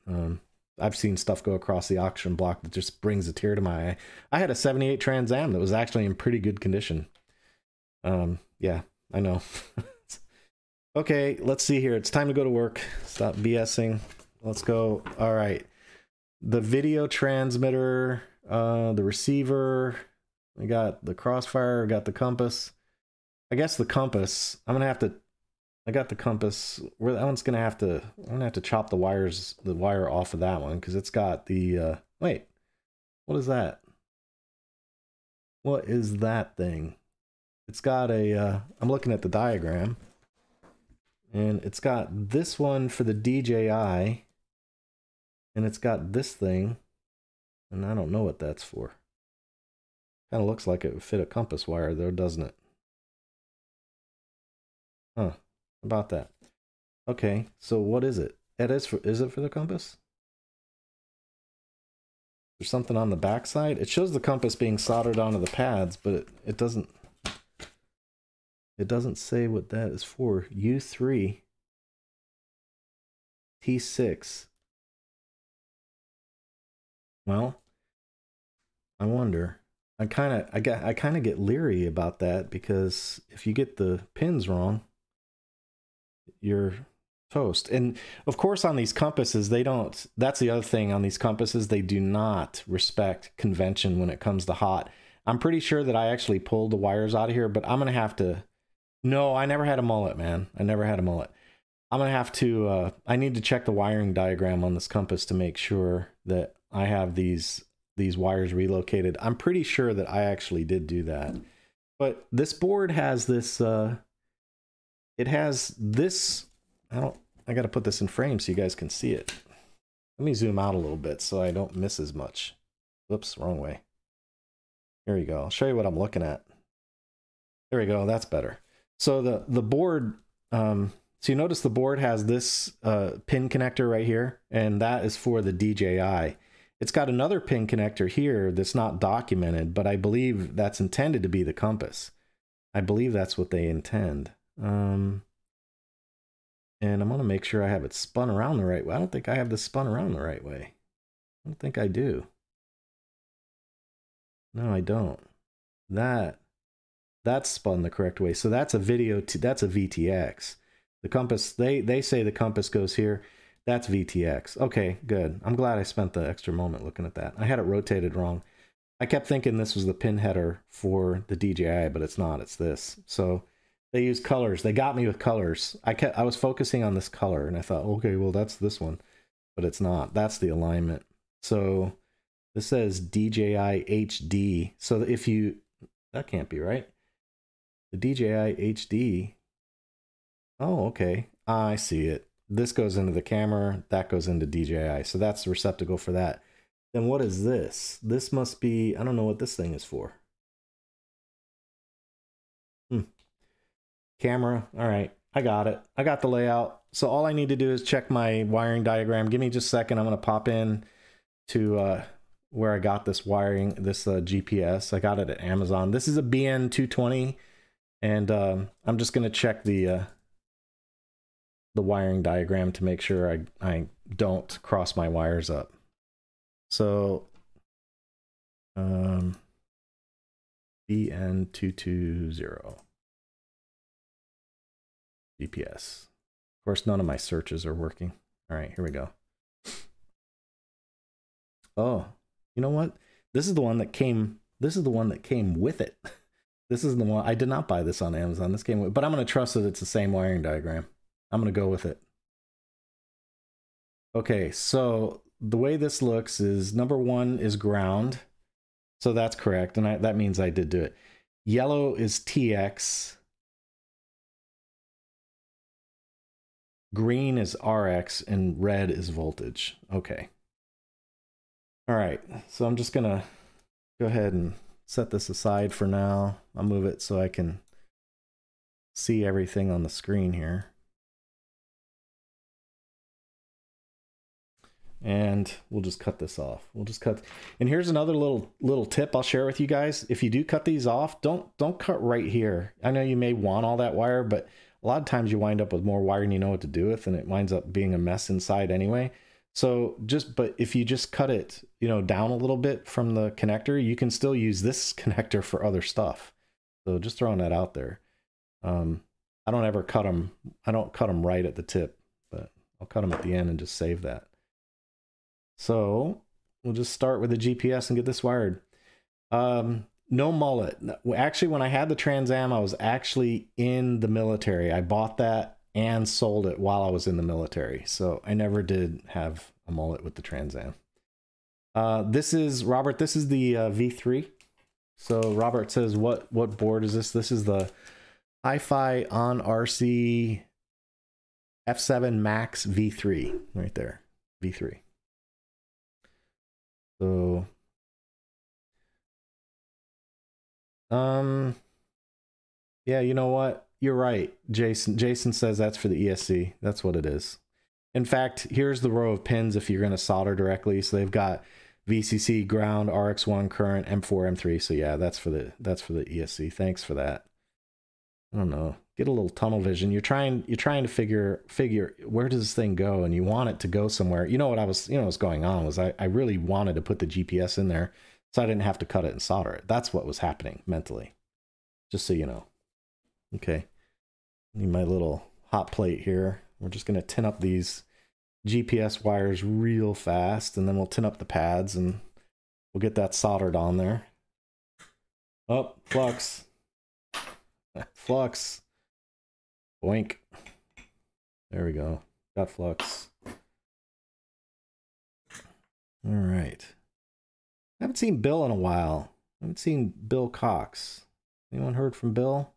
I've seen stuff go across the auction block that just brings a tear to my eye. I had a 78 Trans Am that was actually in pretty good condition. Yeah, I know. Okay, let's see here. It's time to go to work. Stop BSing. Let's go. All right. The video transmitter, the receiver. We got the crossfire, got the compass. I guess the compass, I got the compass. That one's gonna have to, I'm gonna have to chop the wire off of that one, because it's got the, wait, what is that? What is that thing? It's got a, I'm looking at the diagram, and it's got this one for the DJI, and it's got this thing, and I don't know what that's for. Kind of looks like it would fit a compass wire though, doesn't it? Huh. About that. Okay, so what is it? Is it for the compass? There's something on the backside. It shows the compass being soldered onto the pads, but it doesn't. It doesn't say what that is for. U3 T6. Well, I wonder. I kind of get leery about that, because if you get the pins wrong, your toast. And of course, on these compasses, they don't, that's the other thing, on these compasses they do not respect convention when it comes to hot. I'm pretty sure that I actually pulled the wires out of here, but I'm gonna have to, no, I never had a mullet, man. I never had a mullet. I'm gonna have to I need to check the wiring diagram on this compass to make sure that I have these wires relocated. I'm pretty sure that I actually did do that, but this board has this it has this, I gotta put this in frame so you guys can see it. Let me zoom out a little bit so I don't miss as much. Whoops, wrong way. Here we go. I'll show you what I'm looking at. There we go, that's better. So the board, so you notice the board has this pin connector right here, and that is for the DJI. It's got another pin connector here that's not documented, but I believe that's intended to be the compass. I believe that's what they intend. And I'm gonna make sure I have it spun around the right way. I don't think I have this spun around the right way. I don't think I do. No, I don't. That's spun the correct way. So that's a video. That's a VTX. The compass. They say the compass goes here. That's VTX. Okay, good. I'm glad I spent the extra moment looking at that. I had it rotated wrong. I kept thinking this was the pin header for the DJI, but it's not. It's this. So. They use colors. They got me with colors. I was focusing on this color, and I thought, okay, well, that's this one, but it's not. That's the alignment. So this says DJI HD. So if you, that can't be right. The DJI HD. Oh, okay. I see it. This goes into the camera, that goes into DJI. So that's the receptacle for that. Then what is this? This must be, I don't know what this thing is for. Camera, all right, I got it. I got the layout. So all I need to do is check my wiring diagram. Give me just a second. I'm gonna pop in to where I got this wiring, this GPS. I got it at Amazon. This is a BN220, and I'm just gonna check the wiring diagram to make sure I don't cross my wires up. So BN220 GPS. Of course, none of my searches are working. All right, here we go. Oh, you know what? This is the one that came. This is the one that came with it. This is the one. I did not buy this on Amazon. This came with, but I'm going to trust that it's the same wiring diagram. I'm going to go with it. Okay, so the way this looks is number one is ground. So that's correct. And that means I did do it. Yellow is TX. Green is RX and red is voltage. Okay. All right. So I'm just going to go ahead and set this aside for now. I'll move it so I can see everything on the screen here. And we'll just cut this off. We'll just cut. And here's another little tip I'll share with you guys. If you do cut these off, don't cut right here. I know you may want all that wire, but a lot of times you wind up with more wire than you know what to do with, and it winds up being a mess inside anyway. So but if you just cut it, you know, down a little bit from the connector, you can still use this connector for other stuff. So just throwing that out there. I don't ever cut them. I don't cut them right at the tip, but I'll cut them at the end and just save that. So we'll just start with the GPS and get this wired. No mullet. Actually, when I had the Trans Am, I was actually in the military. I bought that and sold it while I was in the military. So I never did have a mullet with the Trans Am. This is, Robert, this is the V3. So Robert says, what board is this? This is the HIFIONRC F7 Max V3, right there, V3. So, yeah, you know what? You're right, Jason. Jason says that's for the ESC. That's what it is. In fact, here's the row of pins if you're going to solder directly. So they've got VCC, ground, RX1, current, M4, M3. So yeah, that's for the ESC. Thanks for that. I don't know. Get a little tunnel vision. You're trying to figure where does this thing go, and you want it to go somewhere. You know what was going on was I really wanted to put the GPS in there so I didn't have to cut it and solder it. That's what was happening mentally. Just so you know. Okay. I need my little hot plate here. We're just gonna tin up these GPS wires real fast, and then we'll tin up the pads and we'll get that soldered on there. Oh, flux. Flux. Boink. There we go. Got flux. All right. I haven't seen Bill in a while. I haven't seen Bill Cox. Anyone heard from Bill?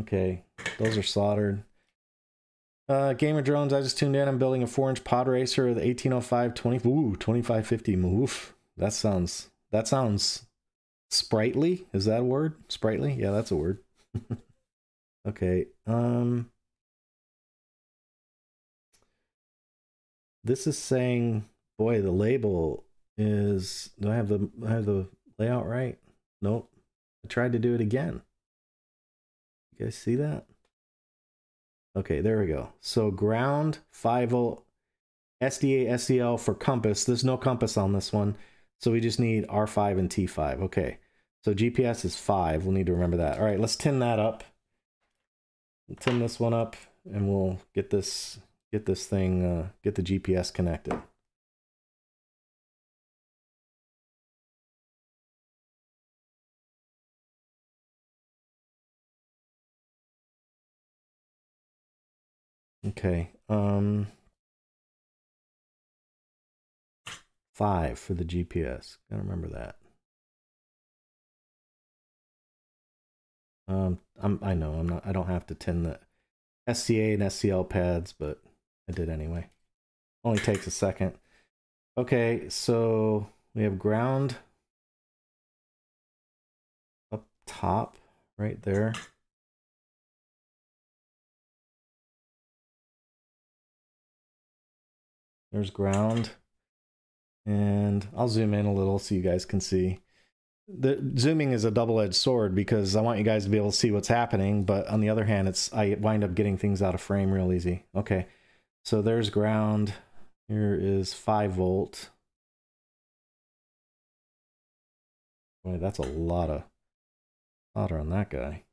Okay. Those are soldered. Gamer Drones, I just tuned in. I'm building a 4-inch pod racer with 1805 20. Ooh, 2550 move. That sounds sprightly. Is that a word? Sprightly? Yeah, that's a word. Okay. This is saying, boy, the label is. Do I have the layout right? Nope. I tried to do it again. You guys see that? Okay, there we go. So ground 5-volt SDA SDL for compass. There's no compass on this one, so we just need R5 and T5. Okay. So GPS is 5. We'll need to remember that. All right, let's tin that up. We'll tin this one up, and we'll get this thing, get the GPS connected. Okay. 5 for the GPS. Gotta remember that. I know I don't have to tin the SCA and SCL pads, but I did anyway. Only takes a second. Okay, so we have ground up top right there. There's ground. And I'll zoom in a little so you guys can see. The zooming is a double-edged sword because I want you guys to be able to see what's happening, but on the other hand, it's I wind up getting things out of frame real easy. Okay, so there's ground. Here is 5 volt. Boy, that's a lot of solder on that guy.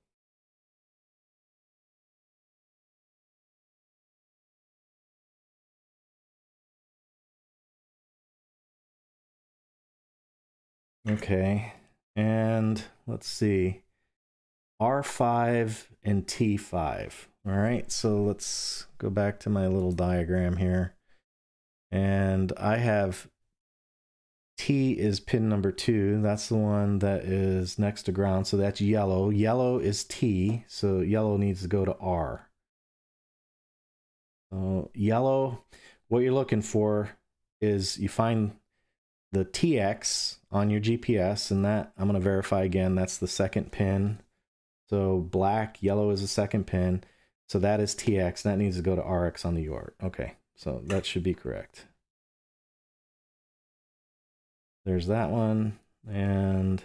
Okay, and let's see, R5 and T5. All right, so let's go back to my little diagram here. And I have T is pin number 2. That's the one that is next to ground, so that's yellow. Yellow is T, so yellow needs to go to R. So yellow, what you're looking for is you find the TX on your GPS, and that I'm going to verify again, that's the second pin. So black, yellow is the second pin. So that is TX, and that needs to go to RX on the UART. Okay, so that should be correct. There's that one, and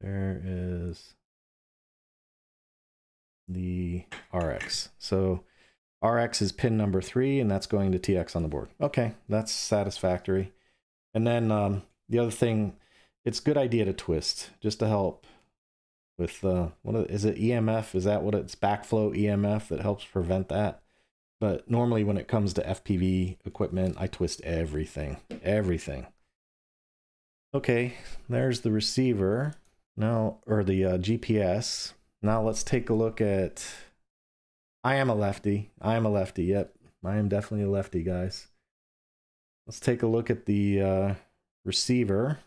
there is the RX. So RX is pin number 3, and that's going to TX on the board. Okay, that's satisfactory. And then the other thing, it's a good idea to twist just to help with, what is it, EMF? Is that what it's, backflow EMF that helps prevent that? But normally when it comes to FPV equipment, I twist everything, everything. Okay, there's the receiver now, or the GPS. Now let's take a look at, I am a lefty, yep. I am definitely a lefty, guys. Let's take a look at the receiver.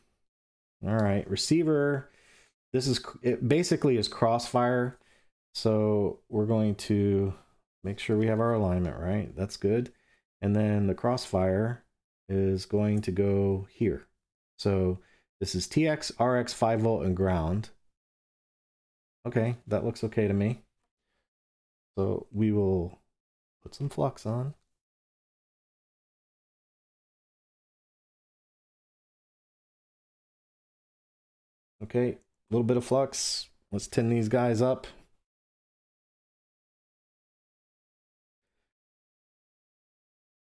All right, receiver, this is, it basically is crossfire. So we're going to make sure we have our alignment right. That's good. And then the crossfire is going to go here. So this is TX, RX, 5 volt, and ground. Okay, that looks okay to me. So we will put some flux on. Okay, a little bit of flux. Let's tin these guys up.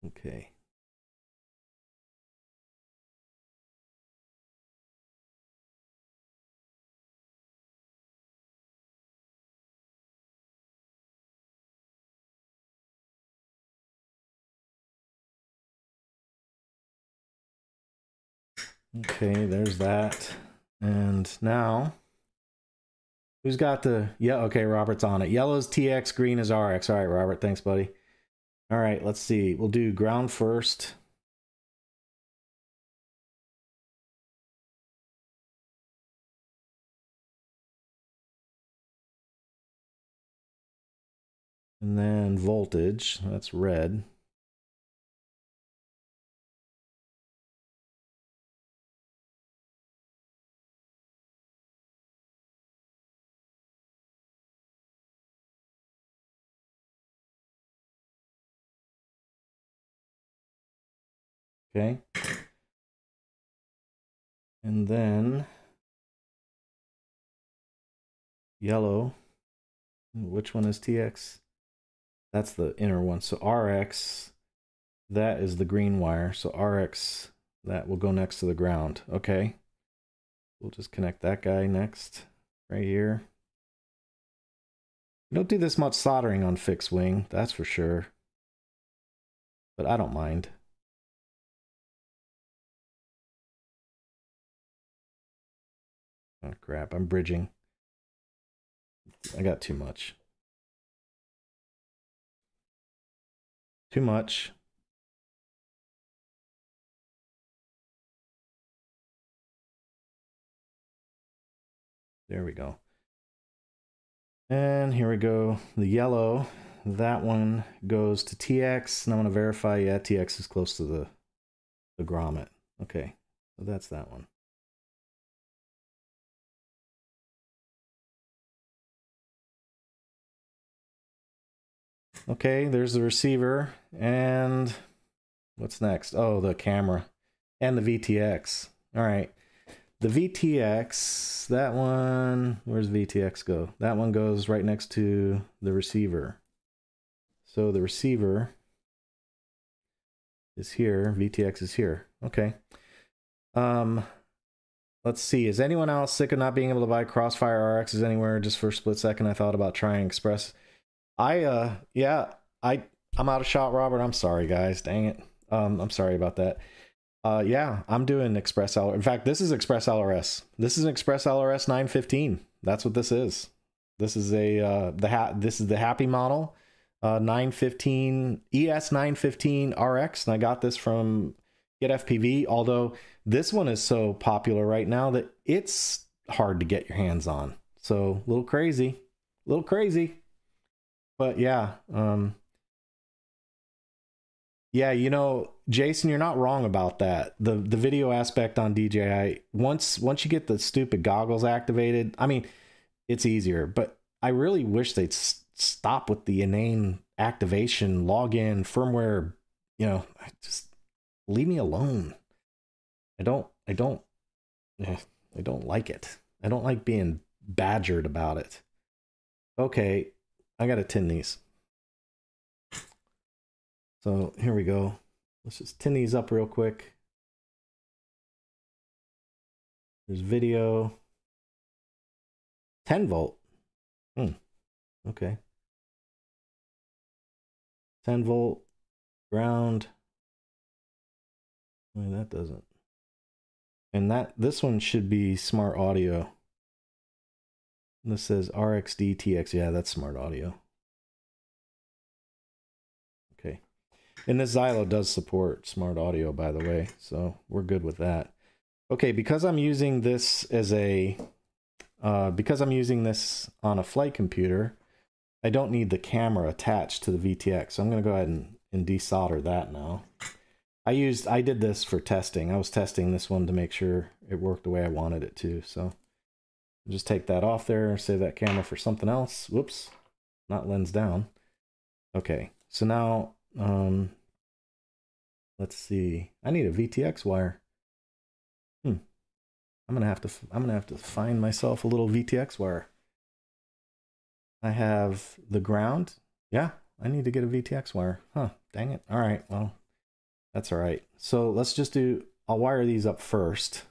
Okay. Okay, there's that. And now, who's got the, yeah, okay, Robert's on it. Yellow's TX, green is RX. All right, Robert, thanks, buddy. All right, let's see. We'll do ground first. And then voltage, that's red. Okay, and then yellow, which one is TX? That's the inner one. So RX, that is the green wire. So RX, that will go next to the ground. Okay, we'll just connect that guy next, right here. We don't do this much soldering on fixed wing, that's for sure, but I don't mind. Oh, crap, I'm bridging. I got too much. Too much. There we go. And here we go. The yellow that one goes to TX, and I'm going to verify, yeah, TX is close to the grommet. Okay, so that's that one. Okay, there's the receiver, and what's next? Oh, the camera and the VTX. All right, the VTX, that one, where's VTX go? That one goes right next to the receiver. So the receiver is here, VTX is here. Okay. Let's see, is anyone else sick of not being able to buy Crossfire RXs anywhere? Just for a split second, I thought about trying Express. I'm out of shot, Robert. I'm sorry, guys. Dang it. I'm sorry about that. Yeah, I'm doing Express LRS. In fact, this is Express LRS. This is an Express LRS 915. That's what this is. This is a the Happy model 915 ES 915 RX, and I got this from Get FPV. Although this one is so popular right now that it's hard to get your hands on. So a little crazy, But yeah, you know, Jason, you're not wrong about that. The video aspect on DJI, once you get the stupid goggles activated, I mean, it's easier. But I really wish they'd stop with the inane activation, login, firmware. You know, just leave me alone. I don't like it. I don't like being badgered about it. Okay. I gotta tin these. So here we go. Let's just tin these up real quick. There's video. 10 volt. Okay. 10 volt ground. Well, that doesn't. And this one should be smart audio. This says RXDTX. Yeah, that's smart audio. Okay. And this Xylo does support smart audio, by the way. So we're good with that. Okay, because I'm using this as a, because I'm using this on a flight computer, I don't need the camera attached to the VTX. So I'm going to go ahead and desolder that now. I did this for testing. I was testing this one to make sure it worked the way I wanted it to. So just take that off there, save that camera for something else. Whoops, not lens down. Okay, so now, let's see. I need a VTX wire. I'm gonna have to find myself a little VTX wire. I have the ground. Yeah, I need to get a VTX wire. Huh, dang it. All right, well, that's all right. So let's just do, I'll wire these up first.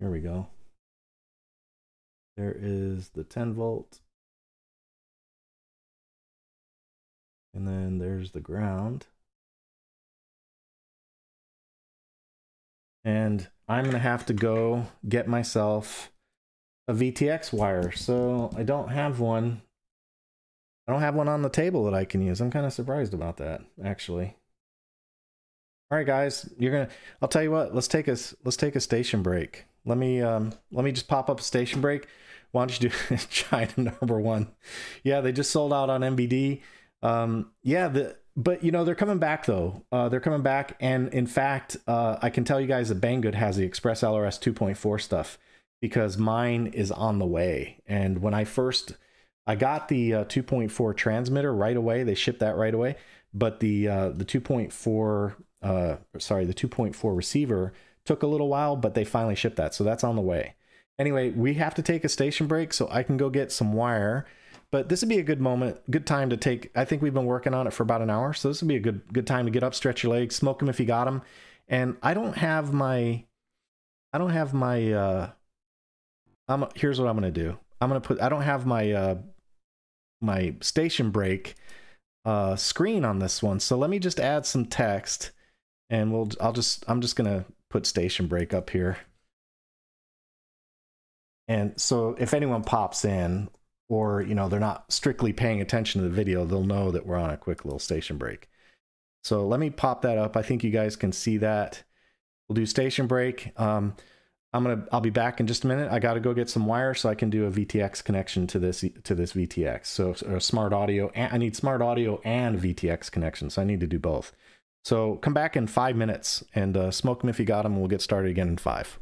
Here we go. There is the 10 volt. And then there's the ground. And I'm going to have to go get myself a VTX wire. So I don't have one. I don't have one on the table that I can use. I'm kind of surprised about that, actually. All right, guys, I'll tell you what, let's take a station break. Let me just pop up a station break. Why don't you do China #1? Yeah, they just sold out on MBD. Yeah, but you know, they're coming back though. They're coming back, and in fact, I can tell you guys that Banggood has the Express LRS 2.4 stuff because mine is on the way. And when I got the 2.4 transmitter right away. They shipped that right away. But the 2.4 the 2.4 receiver took a little while, but they finally shipped that. So that's on the way. Anyway, we have to take a station break so I can go get some wire, but this would be a good time to take, I think we've been working on it for about an hour. So this would be a good time to get up, stretch your legs, smoke them if you got them. And here's what I'm going to do. I don't have my, my station break, screen on this one. So let me just add some text and I'm just going to put station break up here. And so if anyone pops in, or, you know, they're not strictly paying attention to the video, they'll know that we're on a quick little station break. So let me pop that up. I think you guys can see that. We'll do station break. I'll be back in just a minute. I got to go get some wire so I can do a VTX connection to this VTX. So smart audio, and I need smart audio and VTX connection. So I need to do both. So come back in 5 minutes and smoke them if you got them. We'll get started again in 5.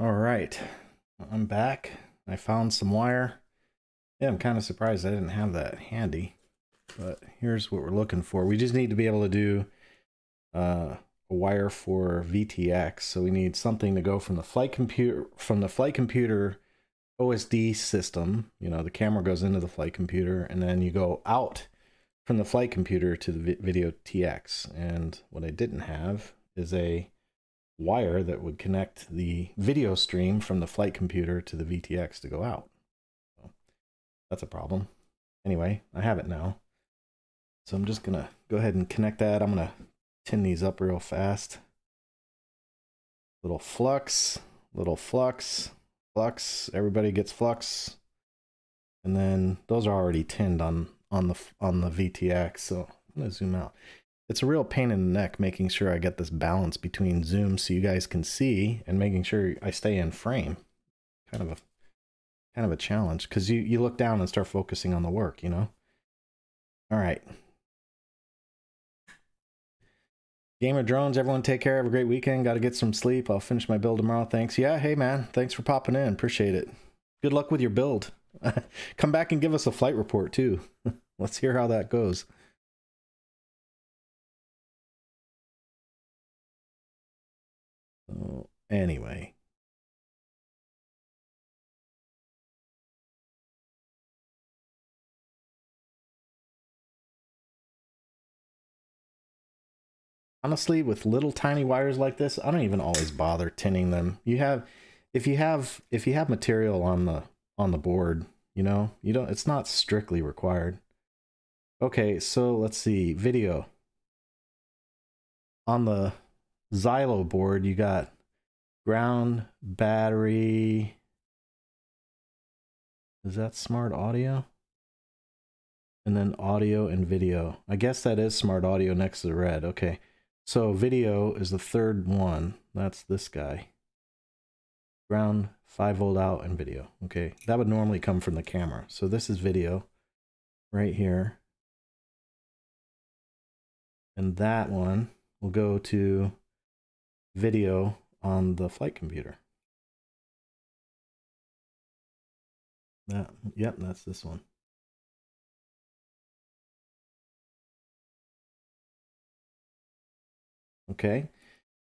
All right, I'm back. I found some wire. Yeah, I'm kind of surprised I didn't have that handy, but here's what we're looking for. We just need to be able to do a wire for VTX. So we need something to go from the flight computer OSD system, you know, the camera goes into the flight computer, and then you go out from the flight computer to the video TX. And what I didn't have is a wire that would connect the video stream from the flight computer to the VTX to go out. So that's a problem. Anyway, I have it now. So I'm just gonna go ahead and connect that. I'm gonna tin these up real fast. Little flux, little flux, flux, everybody gets flux. And then those are already tinned on the VTX, so I'm gonna zoom out. It's a real pain in the neck making sure I get this balance between zoom so you guys can see and making sure I stay in frame. Kind of a challenge, because you look down and start focusing on the work, you know? All right. Gamer drones, everyone take care. Have a great weekend. Got to get some sleep. I'll finish my build tomorrow. Thanks. Yeah, hey, man. Thanks for popping in. Appreciate it. Good luck with your build. Come back and give us a flight report, too. Let's hear how that goes. So, anyway. Honestly, with little tiny wires like this, I don't even always bother tinning them. If you have material on the board, you know, you don't, it's not strictly required. Okay, so let's see, video. On the Xylo board, you got ground, battery. Is that smart audio? And then audio and video. I guess that is smart audio next to the red. Okay. So video is the third one. That's this guy. Ground, 5 volt out, and video. Okay, that would normally come from the camera. So this is video right here. And that one will go to video on the flight computer. That, yep, that's this one. Okay,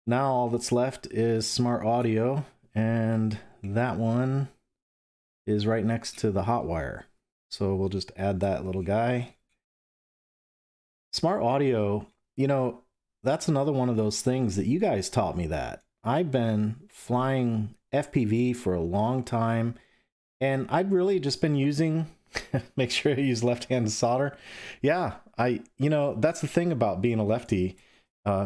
now all that's left is smart audio, and that one is right next to the hot wire. So we'll just add that little guy. Smart audio, you know, that's another one of those things that you guys taught me that. I've been flying FPV for a long time, and I'd really just been using, make sure I use left-handed solder. Yeah, you know, that's the thing about being a lefty.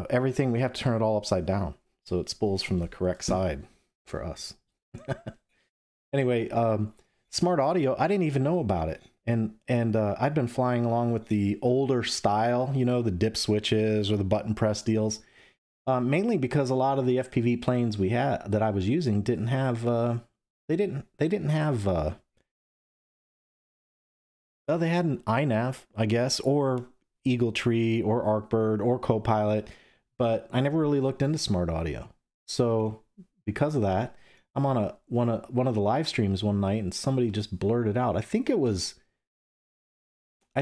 Everything, we have to turn it all upside down so it spools from the correct side for us. Anyway, smart audio, I didn't even know about it. And I'd been flying along with the older style, you know, the dip switches or the button press deals, mainly because a lot of the FPV planes we had that I was using didn't have, they had an INAV, I guess, or Eagle Tree or Arcbird or Copilot, but I never really looked into smart audio. So because of that, I'm on one of the live streams one night, and somebody just blurted out. I think it was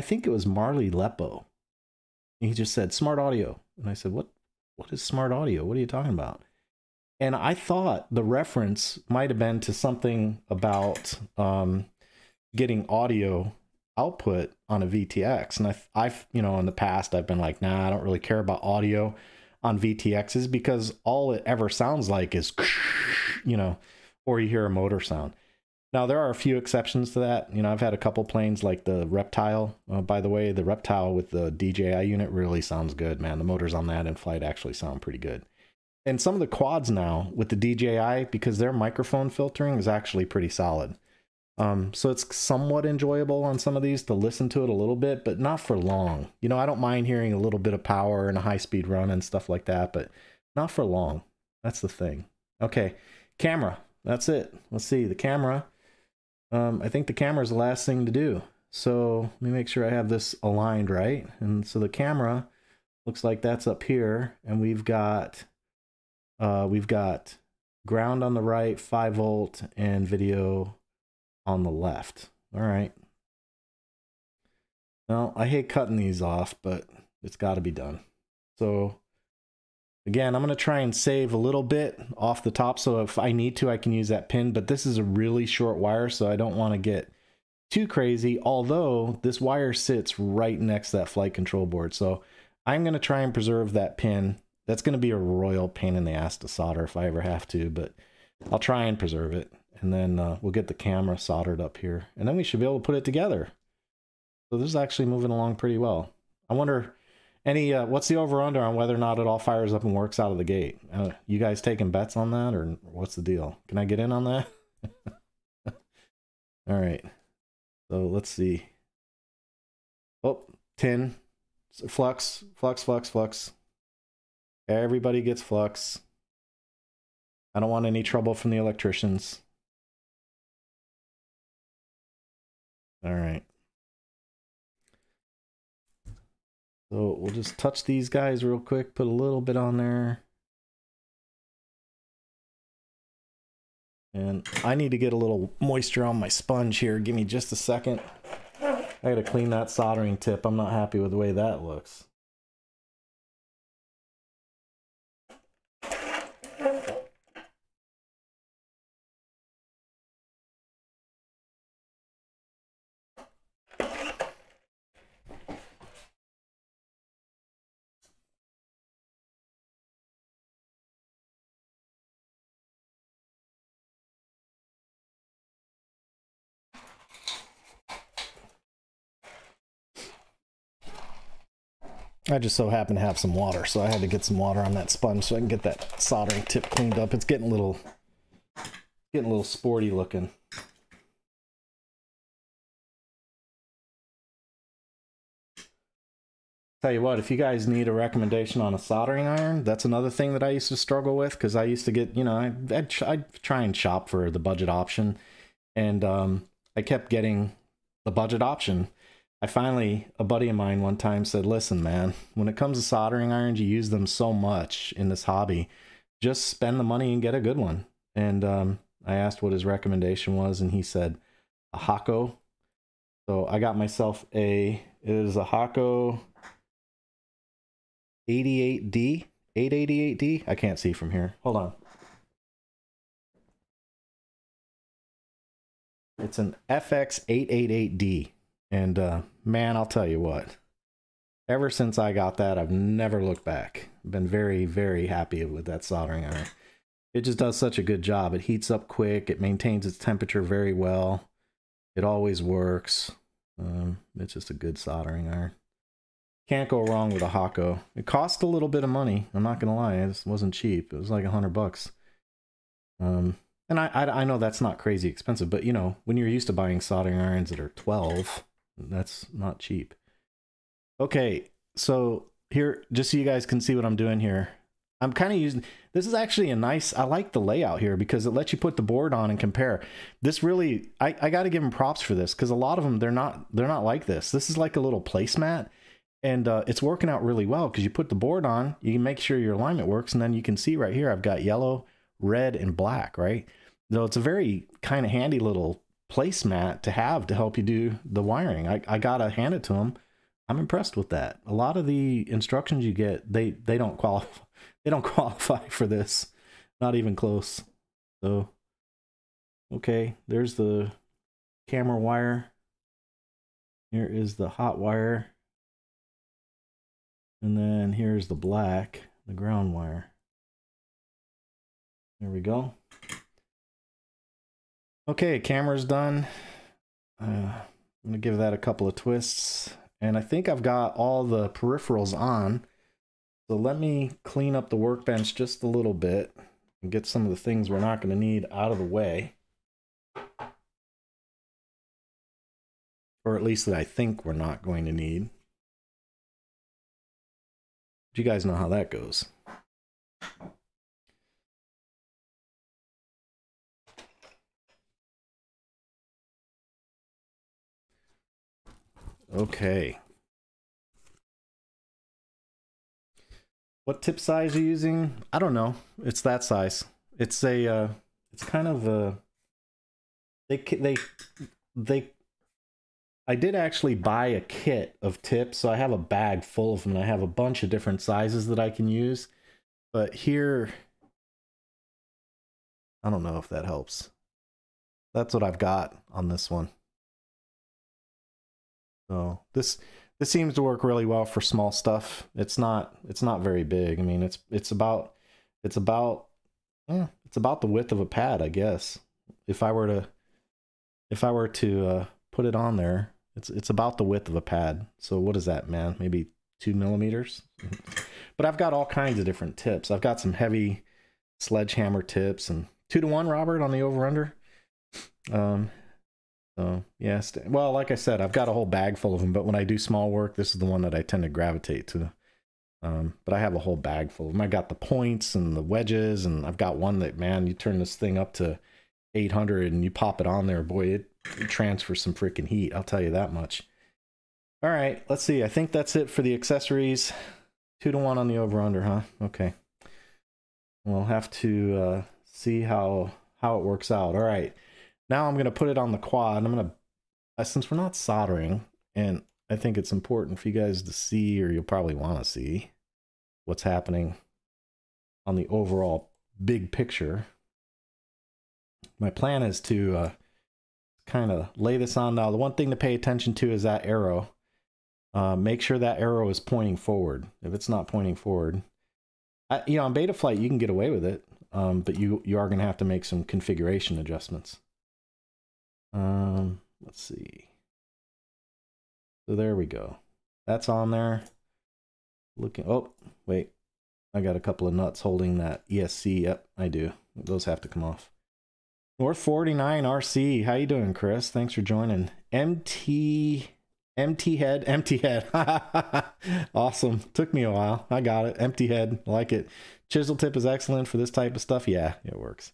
Marley Lepo. He just said smart audio, and I said, "What is smart audio? What are you talking about?" And I thought the reference might have been to something about getting audio output on a VTX, and I've you know, in the past I've been like, nah, I don't really care about audio on VTXs because all it ever sounds like is, you know, or you hear a motor sound. Now there are a few exceptions to that. You know, I've had a couple planes like the Reptile. By the way, the Reptile with the DJI unit really sounds good, man. The motors on that in flight actually sound pretty good. And some of the quads now with the DJI, because their microphone filtering is actually pretty solid. So it's somewhat enjoyable on some of these to listen to it a little bit, but not for long. You know, I don't mind hearing a little bit of power and a high-speed run and stuff like that, but not for long. That's the thing. Okay, camera. That's it. Let's see, the camera. I think the camera is the last thing to do. So let me make sure I have this aligned right. And so the camera looks like that's up here, and we've got ground on the right, 5 volt, and video on the left. All right. Now, I hate cutting these off, but it's got to be done. So Again, I'm going to try and save a little bit off the top, so if I need to, I can use that pin, but this is a really short wire, so I don't want to get too crazy, although this wire sits right next to that flight control board, so I'm going to try and preserve that pin. That's going to be a royal pain in the ass to solder if I ever have to, but I'll try and preserve it, and then we'll get the camera soldered up here, and then we should be able to put it together. So this is actually moving along pretty well. I wonder... what's the over-under on whether or not it all fires up and works out of the gate? You guys taking bets on that, or what's the deal? Can I get in on that? All right. So let's see. Oh, 10. Flux, flux, flux, flux. Everybody gets flux. I don't want any trouble from the electricians. All right. So we'll just touch these guys real quick, put a little bit on there. And I need to get a little moisture on my sponge here. Give me just a second. I gotta clean that soldering tip. I'm not happy with the way that looks. I just so happen to have some water, so I had to get some water on that sponge so I can get that soldering tip cleaned up. It's getting a little sporty looking. Tell you what, if you guys need a recommendation on a soldering iron, that's another thing that I used to struggle with, because I used to get, you know, I'd try and shop for the budget option, and I kept getting the budget option. I finally, a buddy of mine one time said, listen, man, when it comes to soldering irons, you use them so much in this hobby, just spend the money and get a good one. And I asked what his recommendation was, and he said, a Hakko. So I got myself it is a Hakko FX888D. I can't see from here. Hold on. It's an FX888D. And man, I'll tell you what, ever since I got that, I've never looked back. I've been very, very happy with that soldering iron. It just does such a good job. It heats up quick. It maintains its temperature very well. It always works. It's just a good soldering iron. Can't go wrong with a Hakko. It cost a little bit of money. I'm not going to lie. It wasn't cheap. It was like $100. And I know that's not crazy expensive, but you know, when you're used to buying soldering irons that are 12, that's not cheap. Okay, so here, just so you guys can see what I'm doing here, I'm kind of using, this is actually a nice, I like the layout here because it lets you put the board on and compare. This really, I got to give them props for this, because a lot of them, they're not like this. This is like a little placemat, and it's working out really well, because you put the board on, you can make sure your alignment works, and then you can see right here, I've got yellow, red, and black, right? So it's a very kind of handy little placemat to have to help you do the wiring. I gotta hand it to them. I'm impressed with that. A lot of the instructions you get, they don't qualify for this, not even close. So okay, there's the camera wire. Here is the hot wire, and then here's the black, the ground wire. There we go. Okay, camera's done. I'm gonna give that a couple of twists, and I think I've got all the peripherals on. So let me clean up the workbench just a little bit and get some of the things we're not gonna need out of the way. Or at least that I think we're not going to need. You guys know how that goes. Okay. What tip size are you using? I don't know. It's that size. It's a, it's kind of a, I did actually buy a kit of tips, so I have a bag full of them, and I have a bunch of different sizes that I can use. But here, I don't know if that helps. That's what I've got on this one. So this seems to work really well for small stuff. It's not very big. I mean, it's about the width of a pad, I guess. If I were to put it on there, it's about the width of a pad. So what is that, man? Maybe 2 millimeters. But I've got all kinds of different tips. I've got some heavy sledgehammer tips and 2-to-1 Robert on the over under. So yes, yeah, well, like I said, I've got a whole bag full of them, but when I do small work, this is the one that I tend to gravitate to. But I have a whole bag full of them. I got the points and the wedges, and I've got one that, man, you turn this thing up to 800 and you pop it on there, boy, it transfers some freaking heat, I'll tell you that much. All right, let's see. I think that's it for the accessories. 2-to-1 on the over-under, huh? Okay. We'll have to see how it works out. All right. Now I'm going to put it on the quad. I'm going to, since we're not soldering, and I think it's important for you guys to see, or you'll probably want to see, what's happening on the overall big picture. My plan is to kind of lay this on. Now, the one thing to pay attention to is that arrow. Make sure that arrow is pointing forward. If it's not pointing forward, you know, on Betaflight, you can get away with it, but you are going to have to make some configuration adjustments. Let's see. So there we go. That's on there. Looking. Oh, wait. I got a couple of nuts holding that ESC. Yep, I do. Those have to come off. North 49 RC. How you doing, Chris? Thanks for joining. Empty head. Awesome. Took me a while. I got it. Empty head. Like it. Chisel tip is excellent for this type of stuff. Yeah, it works.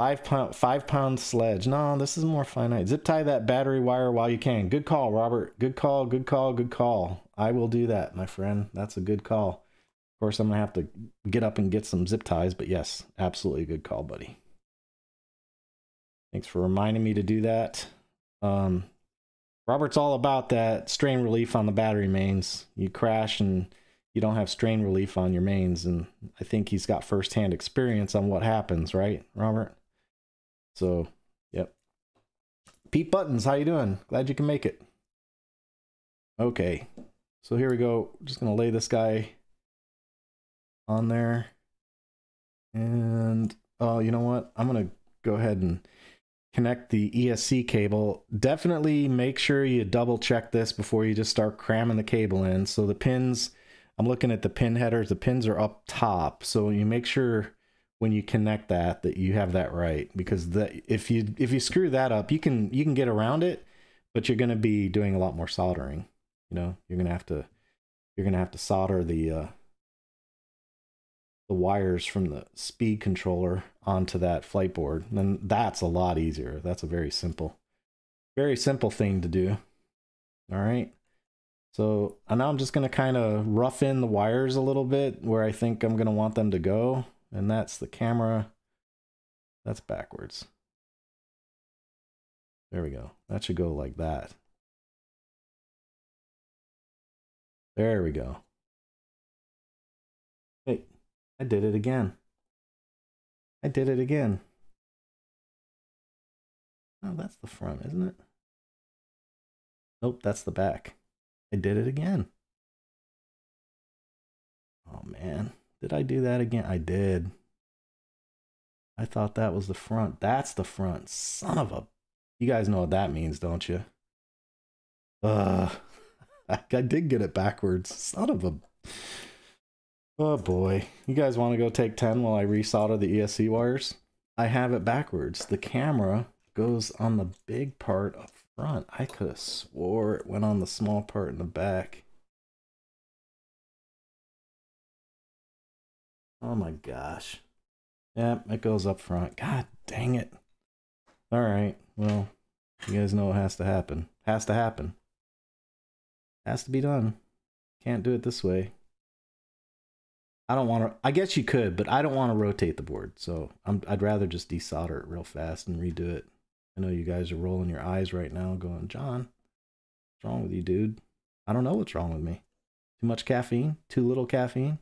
5 pound sledge. No, this is more finite. Zip tie that battery wire while you can. Good call, Robert. Good call. I will do that, my friend. That's a good call. Of course, I'm going to have to get up and get some zip ties, but yes, absolutely a good call, buddy. Thanks for reminding me to do that. Robert's all about that strain relief on the battery mains. You crash and you don't have strain relief on your mains, and I think he's got firsthand experience on what happens, right, Robert? So, yep. Pete Buttons, how you doing? Glad you can make it. Okay, so here we go. I'm just gonna lay this guy on there. And, oh, you know what? I'm gonna go ahead and connect the ESC cable. Definitely make sure you double check this before you just start cramming the cable in. So the pins, I'm looking at the pin headers, the pins are up top. So you make sure when you connect that you have that right, because if you screw that up, you can get around it, but you're going to be doing a lot more soldering. You know, you're going to have to solder the wires from the speed controller onto that flight board, and that's a lot easier. That's a very simple thing to do. All right, so now I'm just going to kind of rough in the wires a little bit where I think I'm going to want them to go. And that's the camera. That's backwards. There we go. That should go like that. There we go. Hey, I did it again. I did it again. Oh, that's the front, isn't it? Nope, that's the back. I did it again. Oh, man. Did I do that again? I did. I thought that was the front. That's the front. Son of a... You guys know what that means, don't you? I did get it backwards. Son of a... Oh, boy. You guys want to go take 10 while I resolder the ESC wires? I have it backwards. The camera goes on the big part up front. I could have swore it went on the small part in the back. Oh my gosh. Yeah, it goes up front. God dang it. All right. Well, you guys know what has to happen. Has to happen. Has to be done. Can't do it this way. I don't want to, I guess you could, but I don't want to rotate the board. So I'd rather just desolder it real fast and redo it. I know you guys are rolling your eyes right now going, John, what's wrong with you, dude? I don't know what's wrong with me. Too much caffeine? Too little caffeine?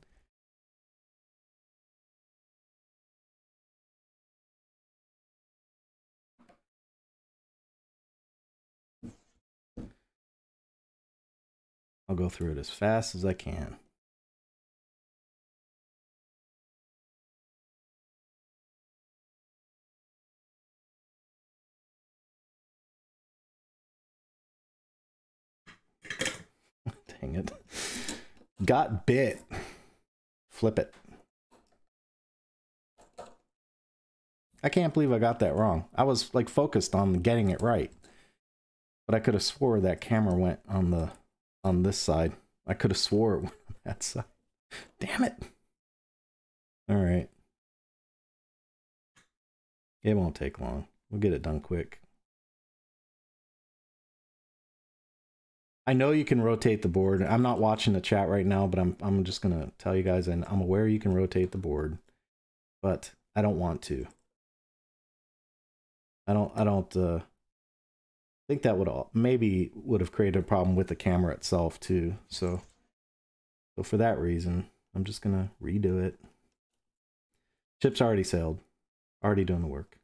I'll go through it as fast as I can. Dang it. Got bit. Flip it. I can't believe I got that wrong. I was like focused on getting it right. But I could have swore that camera went on the this side. I could have swore it went on that side. Damn it. All right. It won't take long. We'll get it done quick. I know you can rotate the board. I'm not watching the chat right now, but I'm just going to tell you guys, and I'm aware you can rotate the board, but I don't want to. I don't think that would maybe would have created a problem with the camera itself too. So for that reason, I'm just going to redo it. Ship's already sailed. Already doing the work.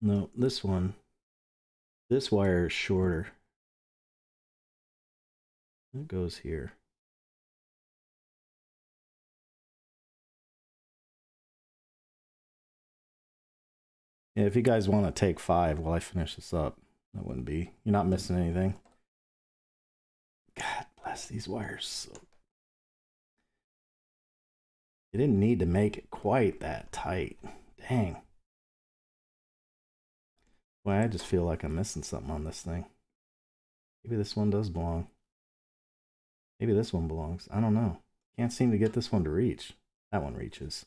No, this one, this wire is shorter. It goes here. Yeah, if you guys want to take five while I finish this up, that wouldn't be, you're not missing anything. God bless these wires. So you didn't need to make it quite that tight. Dang. I just feel like I'm missing something on this thing. Maybe this one does belong. Maybe this one belongs. I don't know. Can't seem to get this one to reach. That one reaches.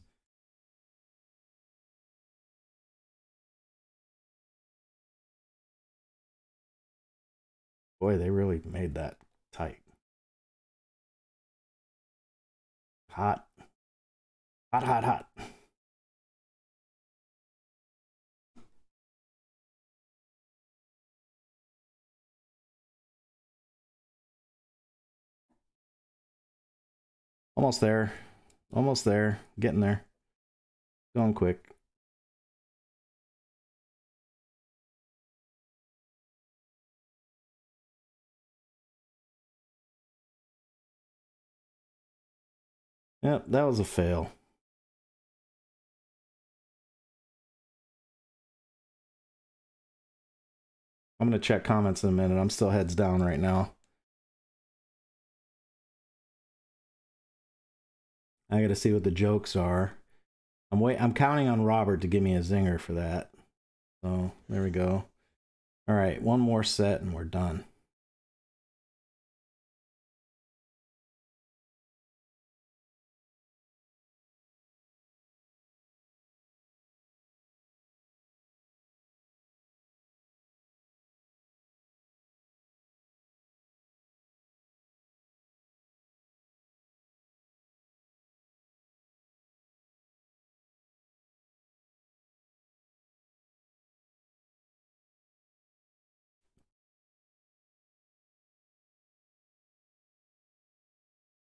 Boy, they really made that tight. Hot. Hot, hot, hot. Almost there, almost there, getting there, going quick. Yep, that was a fail. I'm gonna check comments in a minute. I'm still heads down right now. I gotta see what the jokes are. I'm counting on Robert to give me a zinger for that. So there we go. All right, one more set and we're done.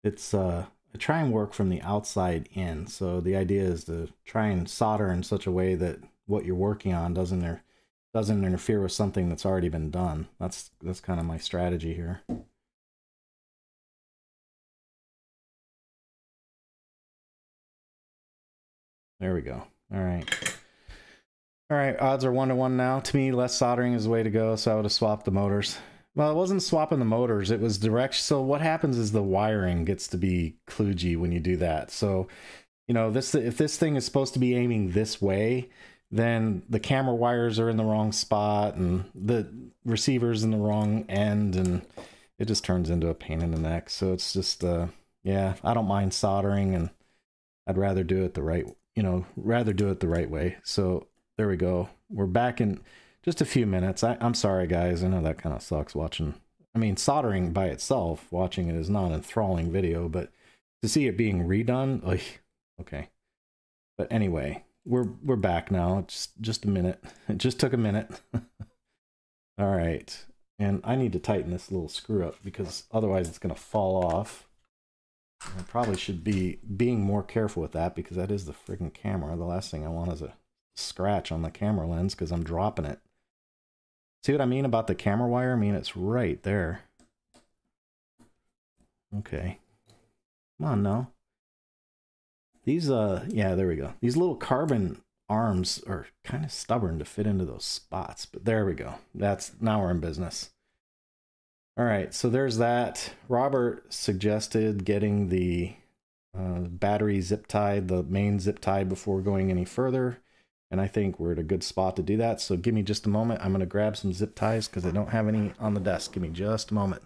It's, I try and work from the outside in. So the idea is to try and solder in such a way that what you're working on doesn't interfere with something that's already been done. That's kind of my strategy here. There we go. All right. All right. Odds are 1-to-1 now. To me, less soldering is the way to go. So I would have swapped the motors. Well, it wasn't swapping the motors, it was direction. So what happens is the wiring gets to be kludgy when you do that. So, you know, if this thing is supposed to be aiming this way, then the camera wires are in the wrong spot and the receiver's in the wrong end, and it just turns into a pain in the neck. So it's just, yeah, I don't mind soldering, and I'd rather do it the right, you know, rather do it the right way. So there we go. We're back in just a few minutes. I'm sorry, guys. I know that kind of sucks watching. I mean, soldering by itself, watching it is not an enthralling video, but to see it being redone, okay. But anyway, we're back now. It's just a minute. It just took a minute. All right. And I need to tighten this little screw up because otherwise it's going to fall off. I probably should be being more careful with that because that is the friggin' camera. The last thing I want is a scratch on the camera lens because I'm dropping it. See what I mean about the camera wire? I mean, it's right there. Okay. Come on now. These, yeah, there we go. These little carbon arms are kind of stubborn to fit into those spots, but there we go. That's, now we're in business. All right, so there's that. Robert suggested getting the battery zip tied, the main zip tied before going any further. And I think we're at a good spot to do that. So give me just a moment. I'm gonna grab some zip ties because I don't have any on the desk. Give me just a moment.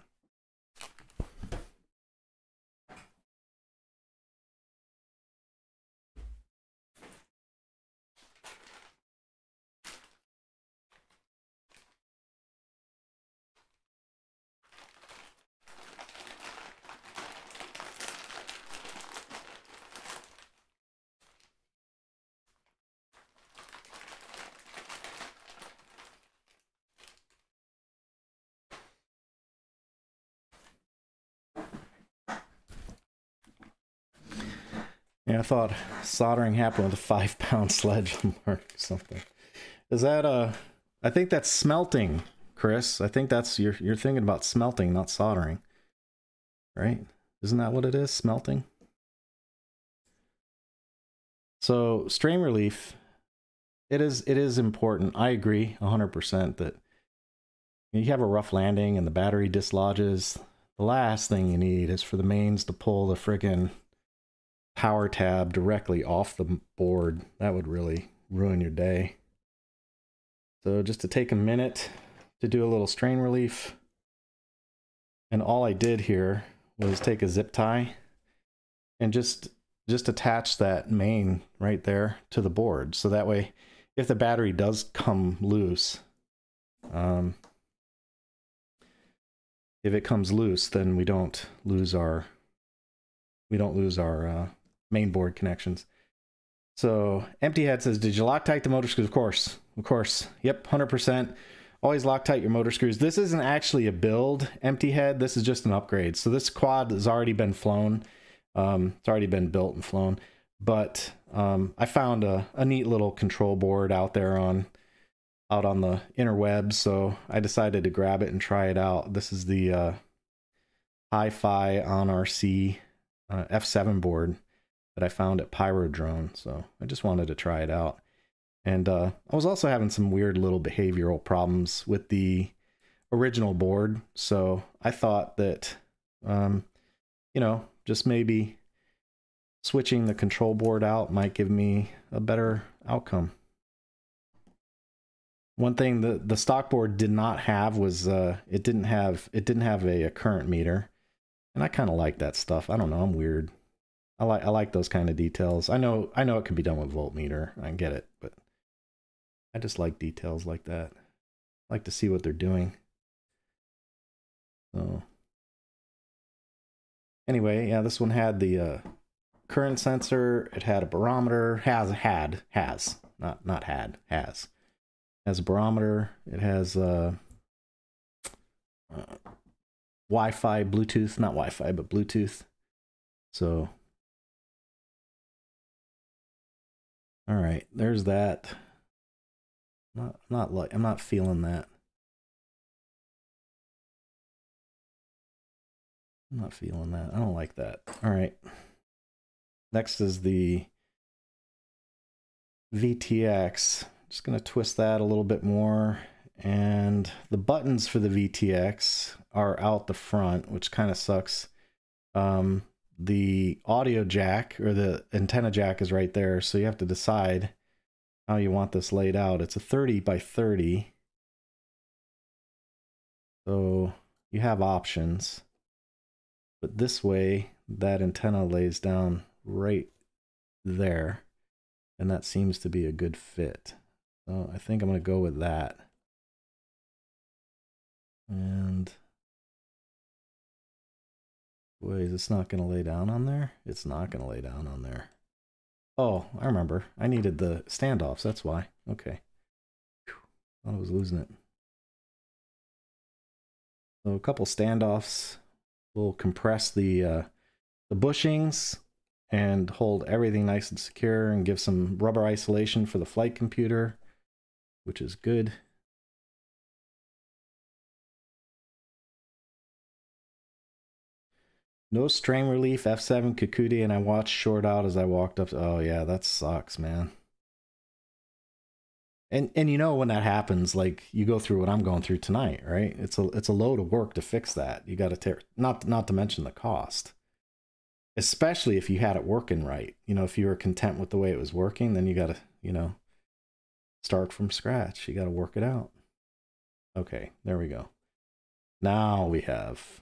Yeah, I thought soldering happened with a 5-pound sledge or something. Is that I think that's smelting, Chris. I think that's you're thinking about smelting, not soldering. Right? Isn't that what it is? Smelting? So strain relief, it is important. I agree 100% that you have a rough landing and the battery dislodges. The last thing you need is for the mains to pull the friggin' power tab directly off the board. That would really ruin your day. So just to take a minute to do a little strain relief. And all I did here was take a zip tie and just attach that main right there to the board. So that way, if the battery does come loose, if it comes loose, then we don't lose our main board connections. So Empty Head says, did you Loctite the motor screws? Of course, yep, 100%. Always Loctite your motor screws. This isn't actually a build, Empty Head. This is just an upgrade. So this quad has already been flown. It's already been built and flown. But I found a neat little control board out there out on the interwebs. So I decided to grab it and try it out. This is the HIFIONRC F7 board that I found at Pyrodrome, so I just wanted to try it out. And I was also having some weird little behavioral problems with the original board, so I thought that, you know, just maybe switching the control board out might give me a better outcome. One thing the stock board did not have was it didn't have a current meter. And I kind of like that stuff. I don't know. I'm weird. I like those kind of details. I know it can be done with voltmeter. I get it, but I just like details like that. I like to see what they're doing. So anyway, yeah, this one had the current sensor. It had a barometer. Has a barometer. It has Wi-Fi, Bluetooth, not Wi-Fi, but Bluetooth. So, all right, there's that. I'm not feeling that. I'm not feeling that. I don't like that. All right. Next is the VTX. Just gonna twist that a little bit more. And the buttons for the VTX are out the front, which kind of sucks. The audio jack, or the antenna jack, is right there, so you have to decide how you want this laid out. It's a 30 by 30, so you have options, but this way that antenna lays down right there, and that seems to be a good fit. So I think I'm gonna go with that. And boy, is it's not going to lay down on there? It's not going to lay down on there. Oh, I remember. I needed the standoffs, that's why. Okay. Whew. Thought I was losing it. So a couple standoffs will compress the bushings and hold everything nice and secure and give some rubber isolation for the flight computer, which is good. No strain relief, F7 Kakudi, and I watched short out as I walked up. Oh yeah, that sucks, man. And you know when that happens, like you go through what I'm going through tonight, right? It's a load of work to fix that. You got to tear, not to mention the cost. Especially if you had it working right. You know, if you were content with the way it was working, then you got to, you know, start from scratch. You got to work it out. Okay, there we go. Now we have.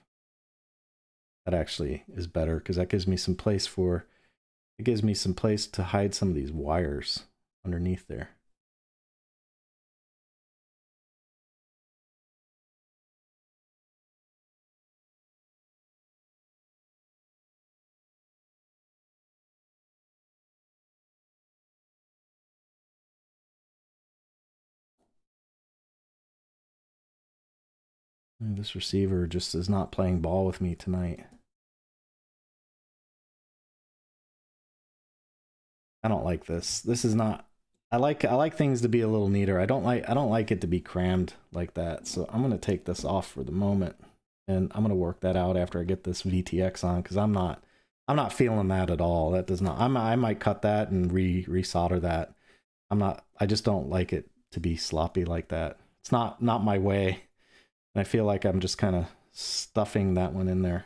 That actually is better because that gives me some place for, it gives me some place to hide some of these wires underneath there. This receiver just is not playing ball with me tonight. I don't like this. This is not. I like things to be a little neater. I don't like it to be crammed like that. So I'm gonna take this off for the moment, and I'm gonna work that out after I get this VTX on because I'm not feeling that at all. That does not. I might cut that and resolder that. I'm not. I just don't like it to be sloppy like that. It's not my way. And I feel like I'm just kind of stuffing that one in there.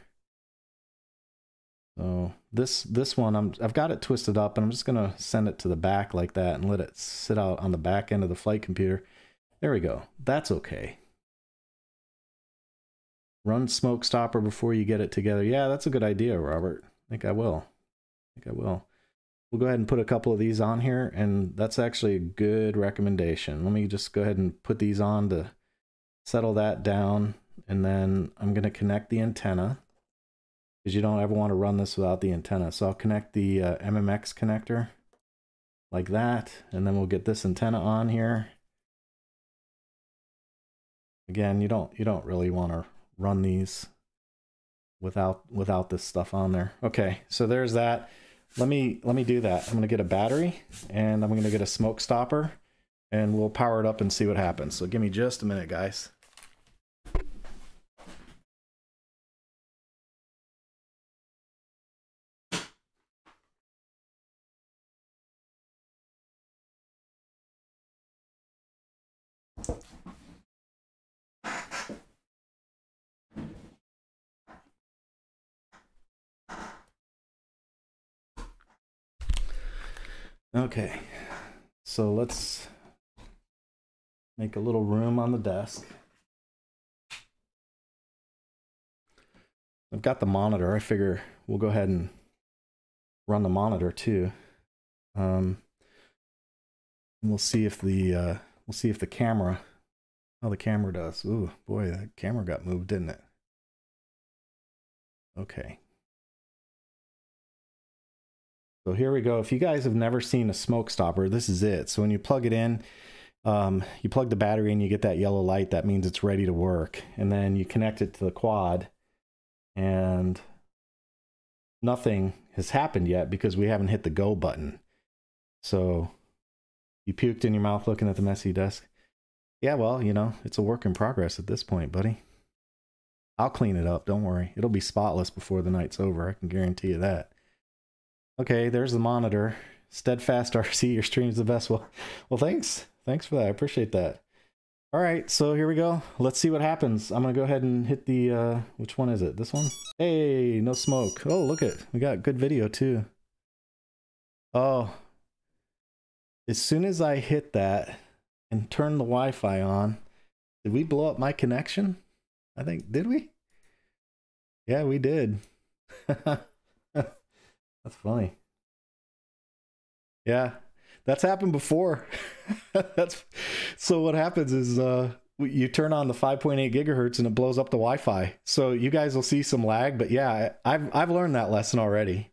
So this one, I've got it twisted up, and I'm just gonna send it to the back like that and let it sit out on the back end of the flight computer. There we go. That's okay. Run smoke stopper before you get it together. Yeah, that's a good idea, Robert. I think I will. I think I will. We'll go ahead and put a couple of these on here, and that's actually a good recommendation. Let me just go ahead and put these on to settle that down, and then I'm going to connect the antenna because you don't ever want to run this without the antenna. So I'll connect the MMX connector like that, and then we'll get this antenna on here. Again, you don't really want to run these without this stuff on there. Okay, so there's that. Let me do that. I'm going to get a battery, and I'm going to get a smoke stopper, and we'll power it up and see what happens. So give me just a minute, guys. Okay, so let's make a little room on the desk. I've got the monitor. I figure we'll go ahead and run the monitor too. And we'll see if the camera, how the camera does. Ooh, boy, that camera got moved, didn't it? Okay. So here we go. If you guys have never seen a smoke stopper, this is it. So when you plug it in, you plug the battery in, you get that yellow light. That means it's ready to work. And then you connect it to the quad, and nothing has happened yet because we haven't hit the go button. So you puked in your mouth looking at the messy desk. Yeah, well, you know, it's a work in progress at this point, buddy. I'll clean it up. Don't worry. It'll be spotless before the night's over. I can guarantee you that. Okay, there's the monitor. Steadfast RC, your stream's the best. Well, thanks. Thanks for that. I appreciate that. All right, so here we go. Let's see what happens. I'm going to go ahead and hit the, which one is it? This one? Hey, no smoke. Oh, look it. We got good video too. Oh, as soon as I hit that and turn the Wi-Fi on, did we blow up my connection? I think, did we? Yeah, we did. That's funny. Yeah, that's happened before. That's so what happens is you turn on the 5.8 gigahertz and it blows up the Wi-Fi. So you guys will see some lag, but yeah, I've learned that lesson already.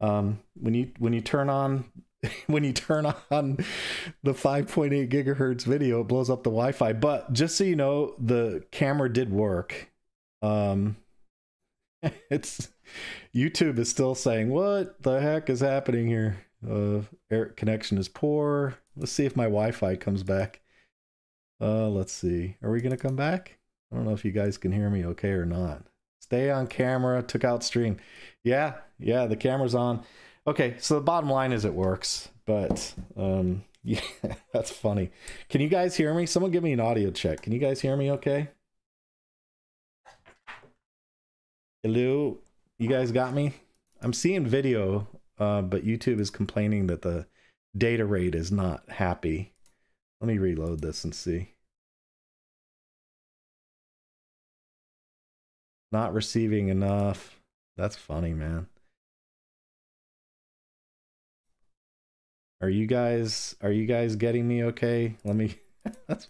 When you turn on the 5.8 gigahertz video, it blows up the Wi-Fi. But just so you know, the camera did work. It's YouTube is still saying, what the heck is happening here? Air connection is poor. Let's see if my Wi-Fi comes back. Let's see. Are we gonna come back? I don't know if you guys can hear me okay or not. Stay on camera, took out stream. Yeah, the camera's on. Okay, so the bottom line is it works, but yeah, that's funny. Can you guys hear me? Someone give me an audio check. Can you guys hear me okay? Hello? You guys got me? I'm seeing video, but YouTube is complaining that the data rate is not happy. Let me reload this and see. Not receiving enough. That's funny, man. Are you guys getting me okay? Let me, that's,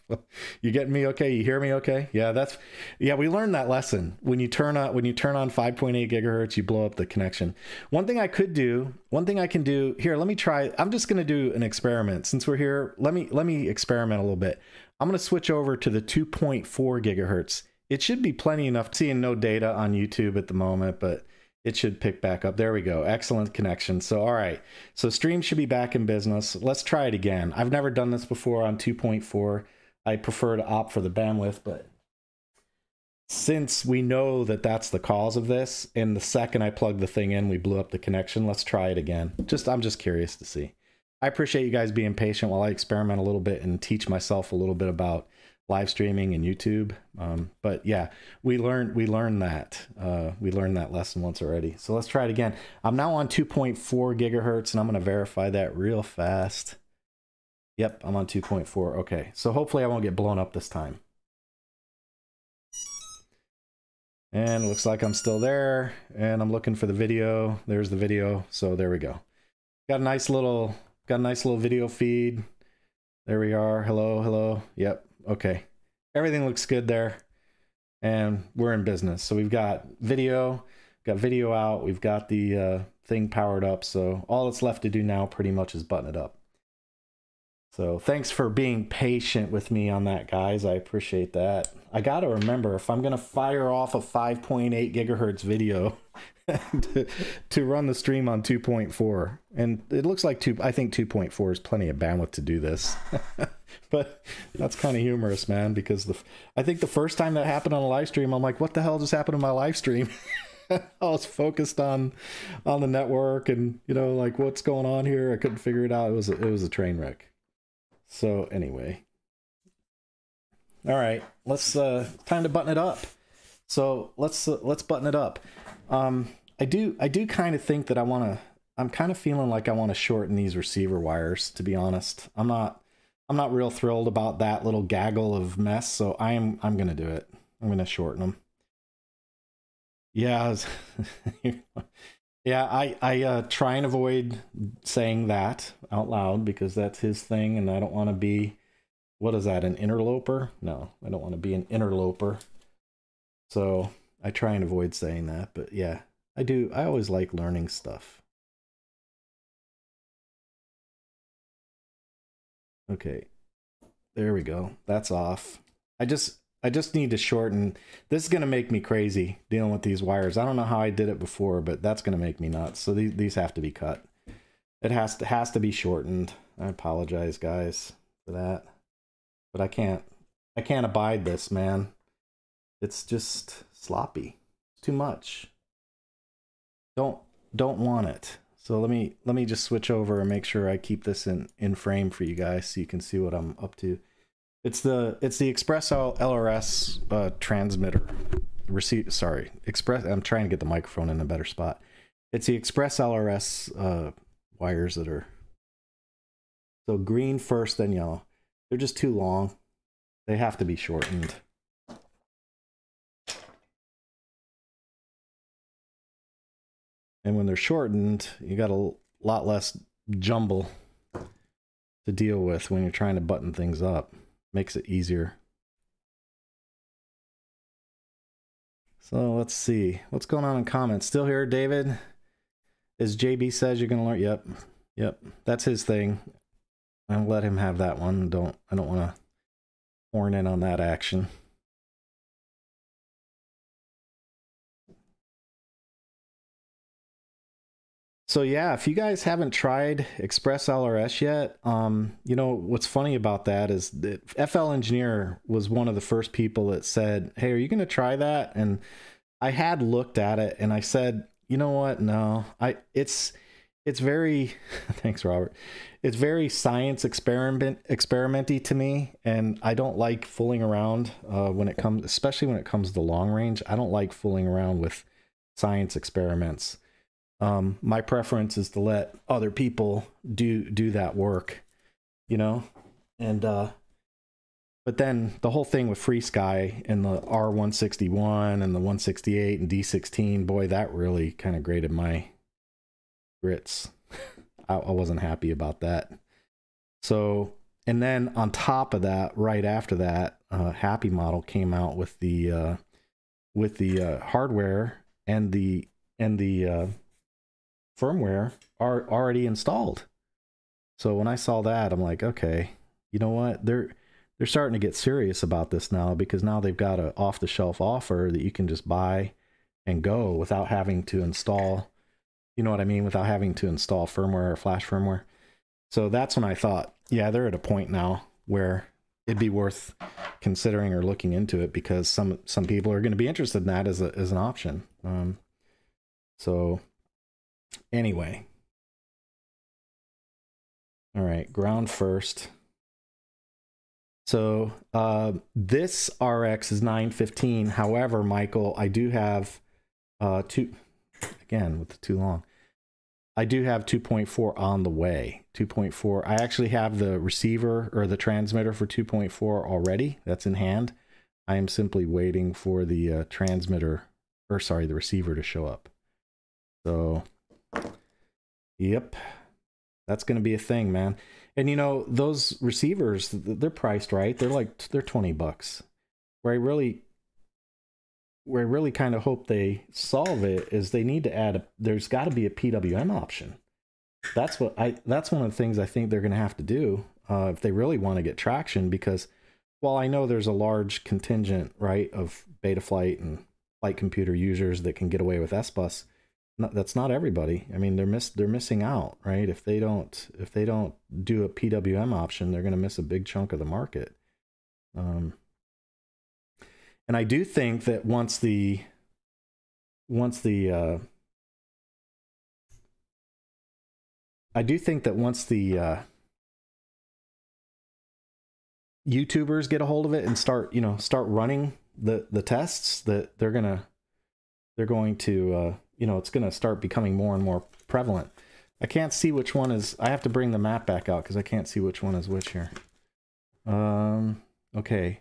you getting me okay? You hear me okay? Yeah, that's, yeah, we learned that lesson. When you turn on 5.8 gigahertz, you blow up the connection. One thing I can do, here, let me try, I'm just gonna do an experiment. Since we're here, let me experiment a little bit. I'm gonna switch over to the 2.4 gigahertz. It should be plenty enough, seeing no data on YouTube at the moment, but it should pick back up. There we go. Excellent connection. So, all right. So stream should be back in business. Let's try it again. I've never done this before on 2.4. I prefer to opt for the bandwidth, but since we know that that's the cause of this, and the second I plugged the thing in, we blew up the connection. Let's try it again. I'm just curious to see. I appreciate you guys being patient while I experiment a little bit and teach myself a little bit about live streaming and YouTube, but yeah, we learned that lesson once already. So let's try it again. I'm now on 2.4 gigahertz, and I'm going to verify that real fast. Yep, I'm on 2.4. Okay, so hopefully I won't get blown up this time. And it looks like I'm still there, and I'm looking for the video. There's the video. So there we go. Got a nice little video feed. There we are. Hello, hello. Yep. Okay, everything looks good there, and we're in business. So we've got video, out, we've got the thing powered up. So all that's left to do now pretty much is button it up. So thanks for being patient with me on that, guys. I appreciate that. I got to remember, if I'm going to fire off a 5.8 gigahertz video to run the stream on 2.4, and it looks like I think 2.4 is plenty of bandwidth to do this. But that's kind of humorous, man, because I think the first time that happened on a live stream, I'm like, what the hell just happened to my live stream? I was focused on the network and, you know, like, what's going on here? I couldn't figure it out. It was a train wreck. So anyway, all right, let's time to button it up. So let's button it up. I do kind of think that I'm kind of feeling like I want to shorten these receiver wires, to be honest. I'm not real thrilled about that little gaggle of mess, so I'm gonna do it. I'm gonna shorten them. Yeah, yeah. I try and avoid saying that out loud because that's his thing, and I don't want to be. What is that? An interloper? No, I don't want to be an interloper. So I try and avoid saying that, but yeah, I do. I always like learning stuff. Okay, there we go. That's off. I just need to shorten. This is gonna make me crazy dealing with these wires. I don't know how I did it before, but that's gonna make me nuts. So these have to be cut. It has to be shortened. I apologize, guys, for that, but I can't abide this, man. It's just sloppy. It's too much. Don't want it. So let me just switch over and make sure I keep this in frame for you guys so you can see what I'm up to. It's the Express LRS transmitter. I'm trying to get the microphone in a better spot. It's the Express LRS wires that are so green first, then yellow. They're just too long. They have to be shortened. And when they're shortened, you got a lot less jumble to deal with when you're trying to button things up. Makes it easier. So let's see what's going on in comments. Still here, David? As JB says, you're gonna learn. Yep, yep, that's his thing. I'll let him have that one. I don't want to horn in on that action. So yeah, if you guys haven't tried Express LRS yet, you know, what's funny about that is that FL Engineer was one of the first people that said, hey, are you going to try that? And I had looked at it and I said, you know what? No, it's very, thanks Robert. It's very science experimenty to me. And I don't like fooling around especially when it comes to long range. I don't like fooling around with science experiments. My preference is to let other people do that work, you know? And, but then the whole thing with Free Sky and the R161 and the 168 and D16, boy, that really kind of grated my grits. I wasn't happy about that. So, and then on top of that, right after that, Happy Model came out with the hardware and the firmware are already installed. So when I saw that, I'm like, okay, you know what? They're starting to get serious about this now, because now they've got an off-the-shelf offer that you can just buy and go without having to install, you know what I mean? Without having to install firmware or flash firmware. So that's when I thought, yeah, they're at a point now where it'd be worth considering or looking into it, because some people are going to be interested in that as an option. So anyway, all right, ground first. So this RX is 915. However, Michael, I do have I do have 2.4 on the way. 2.4. I actually have the receiver or the transmitter for 2.4 already. That's in hand. I am simply waiting for the receiver to show up. So, yep, that's going to be a thing, man. And you know, those receivers, they're priced right. They're 20 bucks. Where I really kind of hope they solve it is they need to add there's got to be a PWM option. That's one of the things I think they're going to have to do if they really want to get traction, because while I know there's a large contingent, right, of Betaflight and flight computer users that can get away with SBUS, that's not everybody. I mean, they're missing out, right? If they don't do a PWM option, they're going to miss a big chunk of the market. And I do think that once the YouTubers get a hold of it and start, you know, running the tests, that they're going to you know, it's going to start becoming more and more prevalent. I can't see which one is, I have to bring the map back out because I can't see which one is which here. Okay.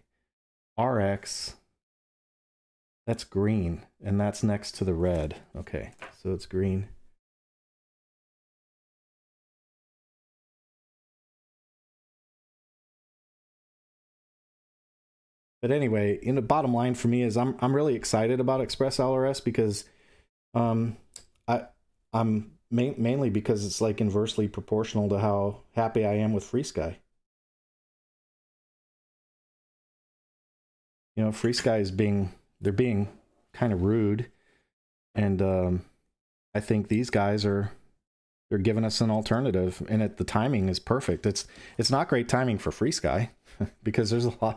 RX. That's green. And that's next to the red. Okay. So it's green. But anyway, in the bottom line for me is I'm really excited about Express LRS because I'm mainly because it's like inversely proportional to how happy I am with Free Sky. You know, Free Sky is being kind of rude, and I think these guys they're giving us an alternative, and the timing is perfect. It's not great timing for Free Sky because there's a lot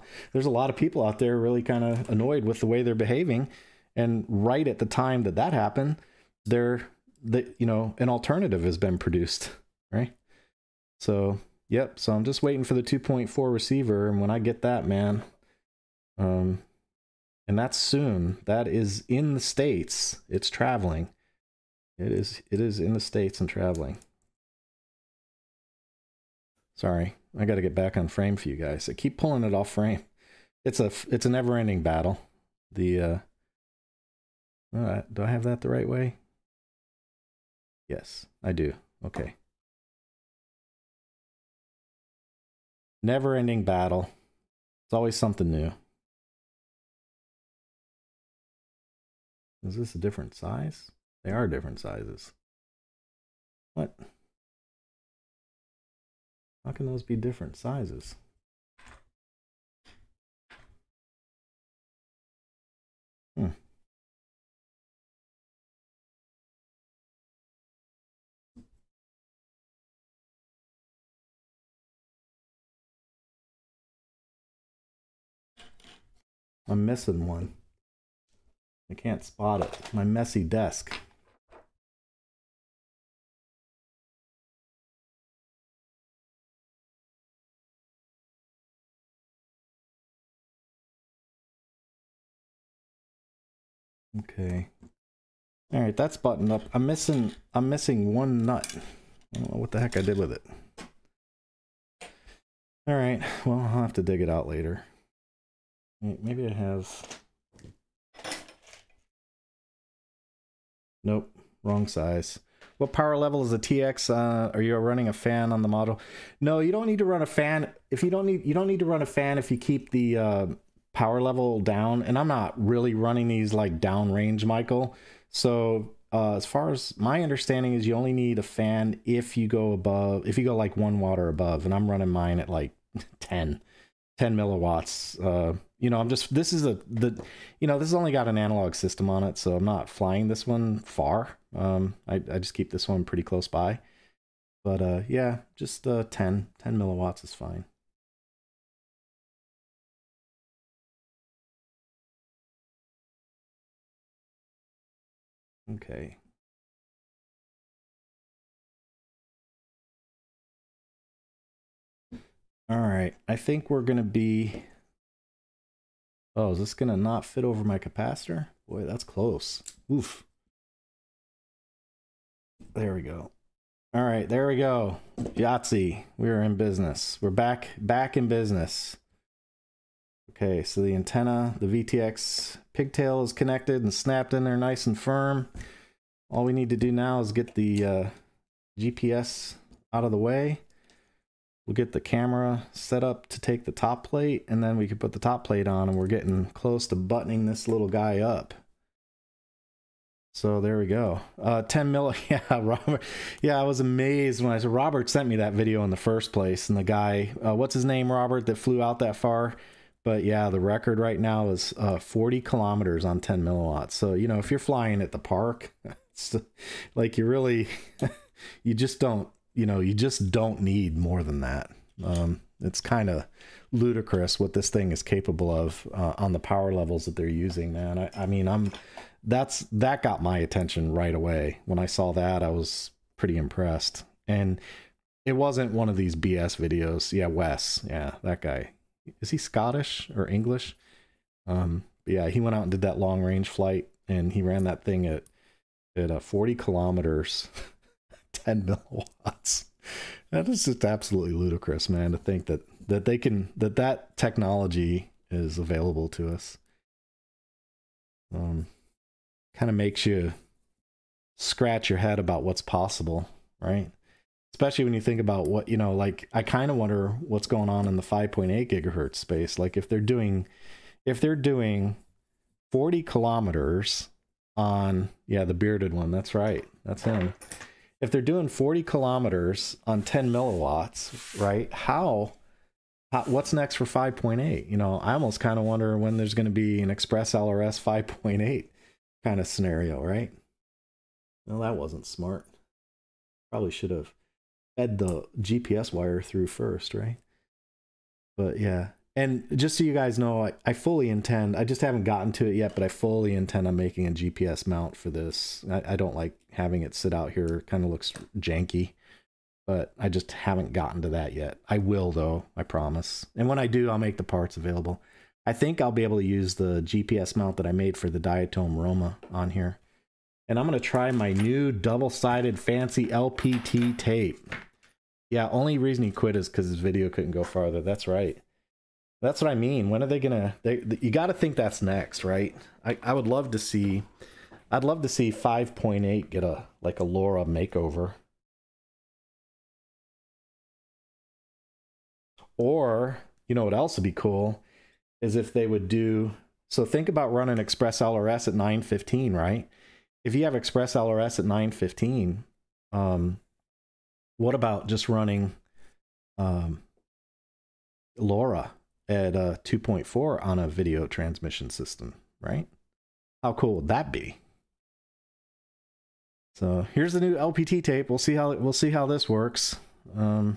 of people out there really kind of annoyed with the way they're behaving. And right at the time that happened, you know, an alternative has been produced, right? So, yep. So I'm just waiting for the 2.4 receiver. And when I get that, man, and that's soon. That is in the States. It's traveling. It is in the States and traveling. Sorry. I got to get back on frame for you guys. I keep pulling it off frame. It's a never ending battle. All right, do I have that the right way? Yes, I do. Okay. Never-ending battle. It's always something new. Is this a different size? They are different sizes. What? How can those be different sizes? I'm missing one. I can't spot it. My messy desk. Okay. All right, that's buttoned up. I'm missing one nut. I don't know what the heck I did with it. All right. Well, I'll have to dig it out later. Maybe I have... Nope, wrong size. What power level is the TX? Are you running a fan on the model? No, you don't need to run a fan. If you don't need to run a fan if you keep the power level down. And I'm not really running these like downrange, Michael. So as far as my understanding is, you only need a fan if you go above, if you go like 1 watt or above. And I'm running mine at like 10 milliwatts. You know, I'm just, this is this has only got an analog system on it, so I'm not flying this one far. I just keep this one pretty close by, but yeah, just 10 milliwatts is fine. Okay. All right, I think we're gonna be... Oh, is this gonna not fit over my capacitor? Boy, that's close. Oof. There we go. All right, there we go. Yahtzee, we're in business. We're back in business. Okay, so the antenna, the VTX pigtail is connected and snapped in there nice and firm. All we need to do now is get the GPS out of the way. We'll get the camera set up to take the top plate, and then we can put the top plate on, and we're getting close to buttoning this little guy up. So there we go. 10 mil, yeah, Robert. Yeah, I was amazed when Robert sent me that video in the first place, and the guy, what's his name, Robert, that flew out that far? But yeah, the record right now is 40 kilometers on 10 milliwatts. So, you know, if you're flying at the park, it's like you really, you just don't. You know, you just don't need more than that. It's kind of ludicrous what this thing is capable of on the power levels that they're using, man. I mean, that got my attention right away. When I saw that, I was pretty impressed. And it wasn't one of these BS videos. Yeah, Wes. Yeah, that guy. Is he Scottish or English? Yeah, he went out and did that long range flight, and he ran that thing at 40 kilometers. 10 milliwatts. That is just absolutely ludicrous, man, to think that they can, that technology is available to us. Kind of makes you scratch your head about what's possible, right? Especially when you think about what, you know, like, I kind of wonder what's going on in the 5.8 gigahertz space. Like, if they're doing 40 kilometers on, yeah, the bearded one, that's right, that's him. If they're doing 40 kilometers on 10 milliwatts, right? How what's next for 5.8? You know, I almost kind of wonder when there's going to be an Express LRS 5.8 kind of scenario, right? Well, that wasn't smart. Probably should have fed the GPS wire through first, right? But yeah. And just so you guys know, I fully intend, I just haven't gotten to it yet, but I fully intend on making a GPS mount for this. I don't like having it sit out here. It kind of looks janky, but I just haven't gotten to that yet. I will though, I promise. And when I do, I'll make the parts available. I think I'll be able to use the GPS mount that I made for the Diatom Roma on here. And I'm going to try my new double-sided fancy LPT tape. Yeah, only reason he quit is because his video couldn't go farther. That's right. That's what I mean. When are they gonna? You got to think that's next, right? I would love to see, I'd love to see 5.8 get a LoRa makeover, or you know what else would be cool is if they would do. So think about running Express LRS at 9:15, right? If you have Express LRS at 9:15, What about just running LoRa at 2.4 on a video transmission system, right? How cool would that be? So here's the new LPT tape. We'll see how this works. You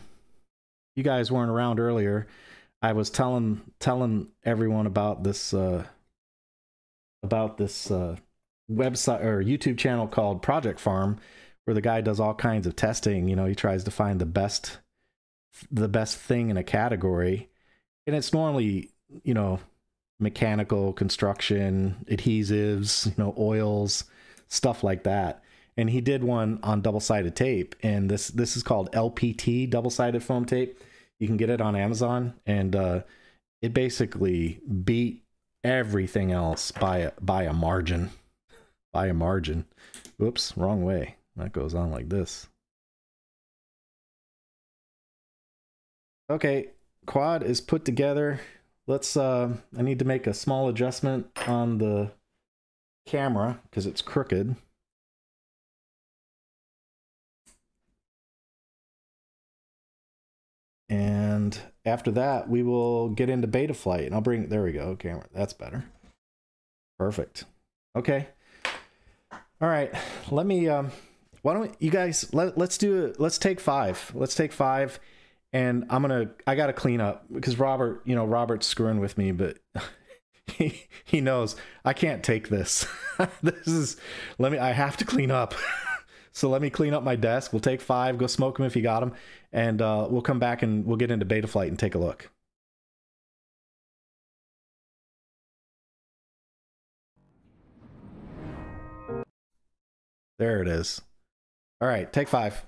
guys weren't around earlier. I was telling everyone about this website or YouTube channel called Project Farm, where the guy does all kinds of testing. You know, he tries to find the best thing in a category, and it's normally, you know, mechanical, construction, adhesives, you know, oils, stuff like that. And he did one on double-sided tape, and this is called LPT, double-sided foam tape. You can get it on Amazon, and it basically beat everything else by a margin. By a margin. Oops, wrong way. That goes on like this. Okay, quad is put together. Let's I need to make a small adjustment on the camera because it's crooked. And after that, we will get into Betaflight, and I'll bring, there we go, camera. That's better. Perfect. Okay. All right. Let me why don't you guys let's take five. And I gotta clean up because Robert's screwing with me, but he knows I can't take this. I have to clean up. So let me clean up my desk. We'll take five, go smoke them if you got them, and we'll come back and we'll get into Betaflight and take a look. There it is. All right, take five.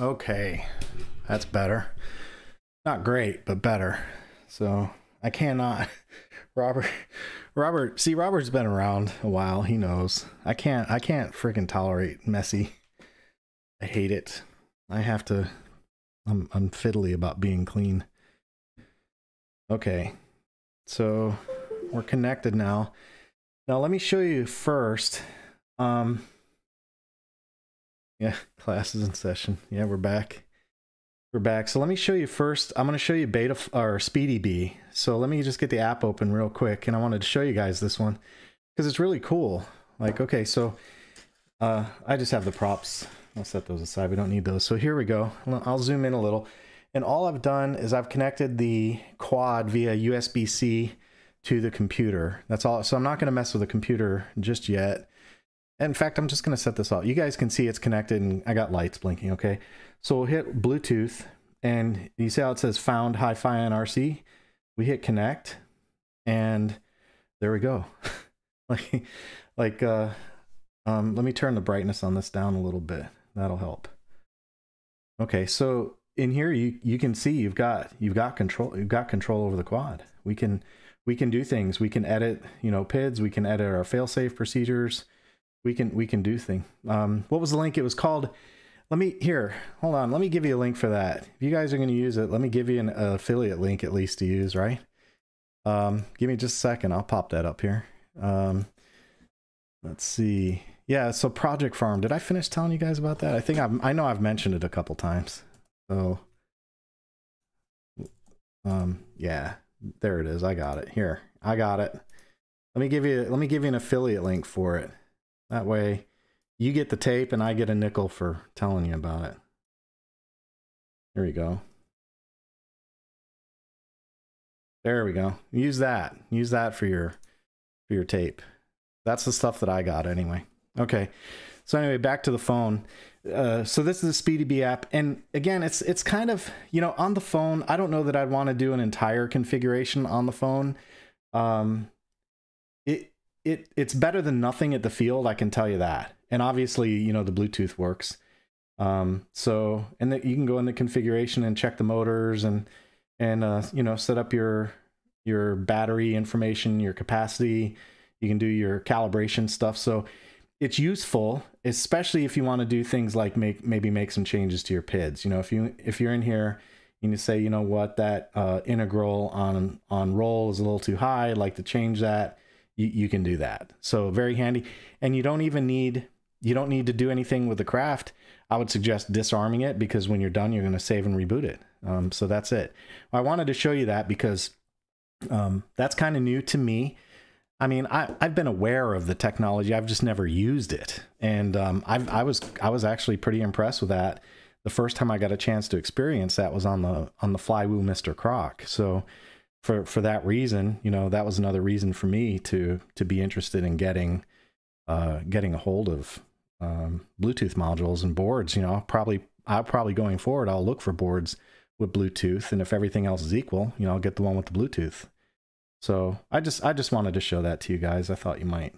Okay, that's better. Not great, but better. So I cannot. Robert, see, Robert's been around a while. He knows. I can't freaking tolerate messy. I hate it. I have to. I'm fiddly about being clean. Okay, so we're connected now. Now let me show you first. Yeah, class is in session. Yeah, we're back. We're back. So let me show you first. I'm going to show you SpeedyBee. So let me just get the app open real quick, and I wanted to show you guys this one because it's really cool. Like, okay, so I just have the props. I'll set those aside. We don't need those. So here we go. I'll zoom in a little. And all I've done is I've connected the quad via USB-C to the computer. That's all. So I'm not going to mess with the computer just yet. In fact, I'm just going to set this up. You guys can see it's connected, and I got lights blinking. Okay. So we'll hit Bluetooth, and you see how it says found HIFIONRC. We hit connect, and there we go. Let me turn the brightness on this down a little bit. That'll help. Okay. So in here, you can see you've got control over the quad. We can do things. We can edit, you know, PIDs. We can edit our fail-safe procedures. We can do things. What was the link? It was called. Hold on. Let me give you a link for that. If you guys are going to use it, let me give you an affiliate link at least to use, right? Give me just a second. I'll pop that up here. Let's see. Yeah. So Project Farm. Did I finish telling you guys about that? I think I know I've mentioned it a couple times. So, yeah, there it is. I got it here. I got it. Let me give you an affiliate link for it. That way you get the tape and I get a nickel for telling you about it. Here we go. There we go. Use that for your tape. That's the stuff that I got anyway. Okay. So anyway, back to the phone. So this is the SpeedyBee app. And again, it's kind of, you know, on the phone, I don't know that I'd want to do an entire configuration on the phone. It's better than nothing at the field, I can tell you that. And obviously, you know, the Bluetooth works. And you can go in the configuration and check the motors and you know, set up your battery information, your capacity. You can do your calibration stuff. So it's useful, especially if you want to do things like maybe make some changes to your PIDs. You know, if you're in here, you can say, you know what, that integral on roll is a little too high. I'd like to change that. You can do that. So very handy. And you don't need to do anything with the craft. I would suggest disarming it, because when you're done, you're going to save and reboot it. So that's it. I wanted to show you that because that's kind of new to me. I mean, I've been aware of the technology. I've just never used it. And I was actually pretty impressed with that. The first time I got a chance to experience that was on the Flywoo Mr. Croc. So for that reason, you know, that was another reason for me to be interested in getting a hold of Bluetooth modules and boards. You know, I'll probably going forward, I'll look for boards with Bluetooth, and if everything else is equal, you know, I'll get the one with the Bluetooth. So I just wanted to show that to you guys. I thought you might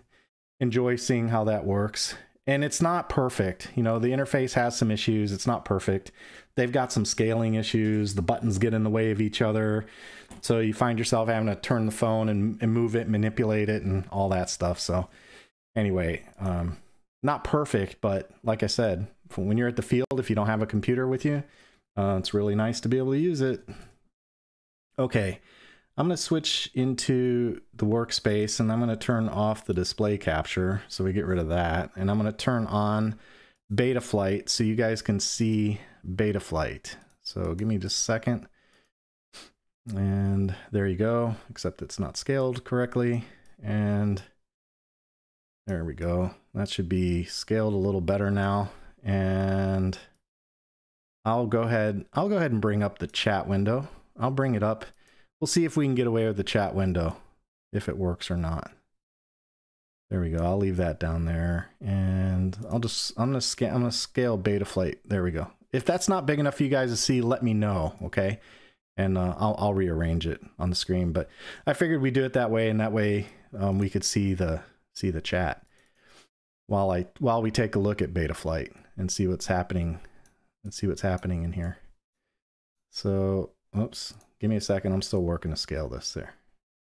enjoy seeing how that works. And it's not perfect. You know, the interface has some issues. It's not perfect. They've got some scaling issues. The buttons get in the way of each other. So you find yourself having to turn the phone and move it, manipulate it, and all that stuff. So anyway, not perfect, but like I said, when you're at the field, if you don't have a computer with you, it's really nice to be able to use it. Okay. I'm going to switch into the workspace, and I'm going to turn off the display capture. So we get rid of that. And I'm going to turn on Betaflight so you guys can see Betaflight. So give me just a second. And there you go, except it's not scaled correctly. And there we go. That should be scaled a little better now. And I'll go ahead and bring up the chat window. I'll bring it up. We'll see if we can get away with the chat window, if it works or not. There we go. I'll leave that down there, and I'm gonna scale Betaflight. There we go. If that's not big enough for you guys to see, let me know, okay? And I'll rearrange it on the screen. But I figured we'd do it that way, and that way we could see the chat while we take a look at Betaflight and see what's happening and see what's happening in here. So, oops, give me a second. I'm still working to scale this there.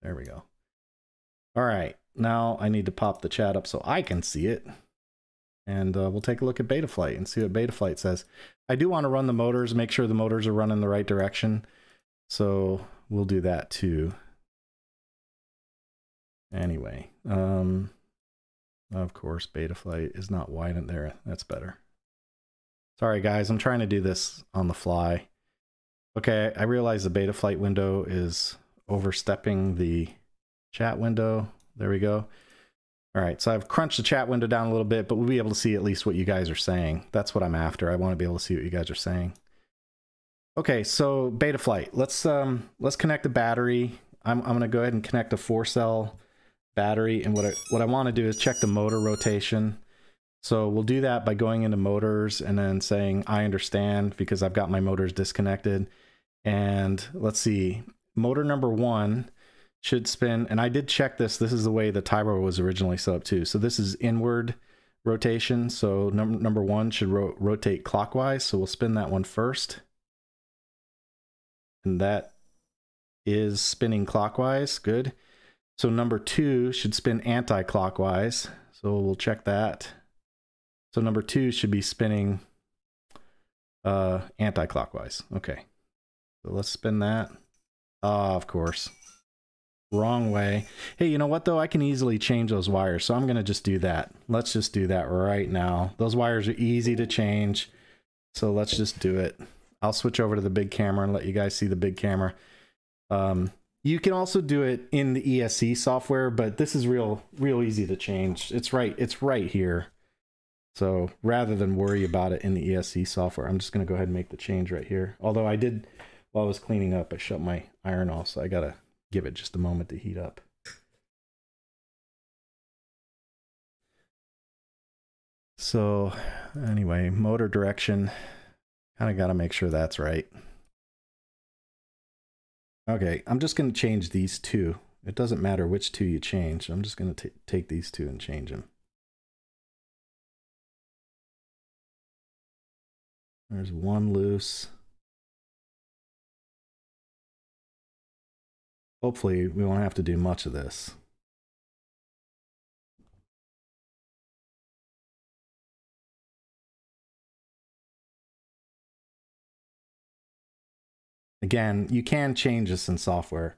There we go. All right, now I need to pop the chat up so I can see it. And we'll take a look at Betaflight and see what Betaflight says. I do want to run the motors, make sure the motors are running the right direction. So we'll do that too. Anyway, of course, Betaflight is not wide in there. That's better. Sorry guys, I'm trying to do this on the fly. Okay, I realize the Betaflight window is overstepping the chat window. There we go. All right, so I've crunched the chat window down a little bit, but we'll be able to see at least what you guys are saying. That's what I'm after. I want to be able to see what you guys are saying. Okay, so Betaflight. Let's connect the battery. I'm gonna go ahead and connect a 4-cell battery, and what I want to do is check the motor rotation. So we'll do that by going into motors and then saying I understand because I've got my motors disconnected. And let's see, motor number 1. Should spin, and I did check this. This is the way the Tyro was originally set up too. So this is inward rotation. So number 1 should rotate clockwise. So we'll spin that one first. And that is spinning clockwise, good. So number 2 should spin anti-clockwise. So we'll check that. So number 2 should be spinning anti-clockwise. Okay, so let's spin that. Ah, of course. Wrong way. Hey, you know what though? I can easily change those wires, so I'm going to just do that. Let's just do that right now. Those wires are easy to change, so let's just do it. I'll switch over to the big camera and let you guys see the big camera. You can also do it in the ESC software, but this is real easy to change. It's right here. So rather than worry about it in the ESC software, I'm just going to go ahead and make the change right here. Although I did, while I was cleaning up, I shut my iron off, so I got to give it just a moment to heat up. So anyway, motor direction, kind of got to make sure that's right. Okay, I'm just going to change these 2. It doesn't matter which 2 you change. I'm just going to take these 2 and change them. There's 1 loose. Hopefully, we won't have to do much of this. Again, you can change this in software.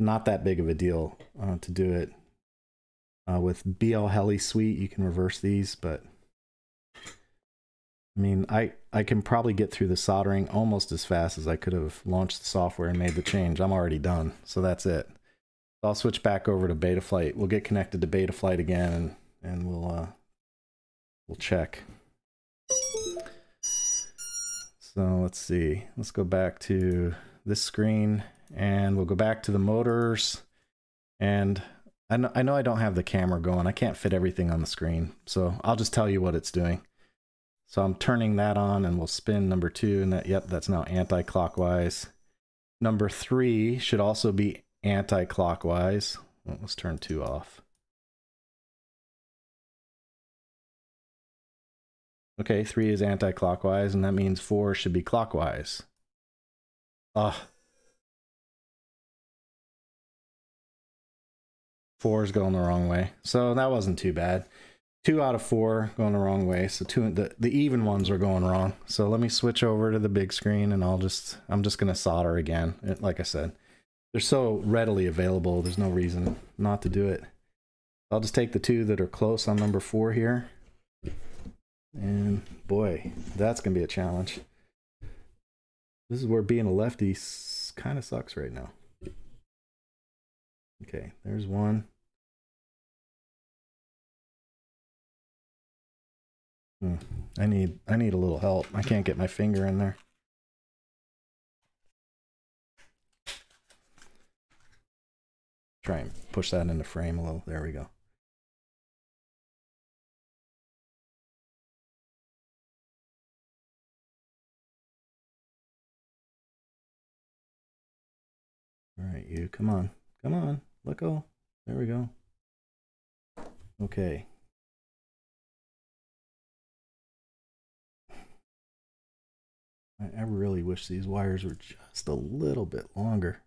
Not that big of a deal to do it. With BL Heli Suite, you can reverse these, but I mean, I can probably get through the soldering almost as fast as I could have launched the software and made the change. I'm already done, so that's it. I'll switch back over to Betaflight. We'll get connected to Betaflight again, and we'll check. So let's see. Let's go back to this screen, and we'll go back to the motors. And I know I don't have the camera going. I can't fit everything on the screen, so I'll just tell you what it's doing. So I'm turning that on and we'll spin number 2 and that, yep, that's now anti-clockwise. Number 3 should also be anti-clockwise. Well, let's turn 2 off. Okay, 3 is anti-clockwise and that means 4 should be clockwise. Ah. 4 is going the wrong way. So that wasn't too bad. 2 out of 4 going the wrong way, so the even ones are going wrong. So let me switch over to the big screen, and I'm just gonna solder again. Like I said, they're so readily available. There's no reason not to do it. I'll just take the 2 that are close on number 4 here, and boy, that's gonna be a challenge. This is where being a lefty kind of sucks right now. Okay, there's 1. I need a little help. I can't get my finger in there. Try and push that into frame a little. There we go. All right, you, come on. Come on. Let go. There we go. Okay. I really wish these wires were just a little bit longer.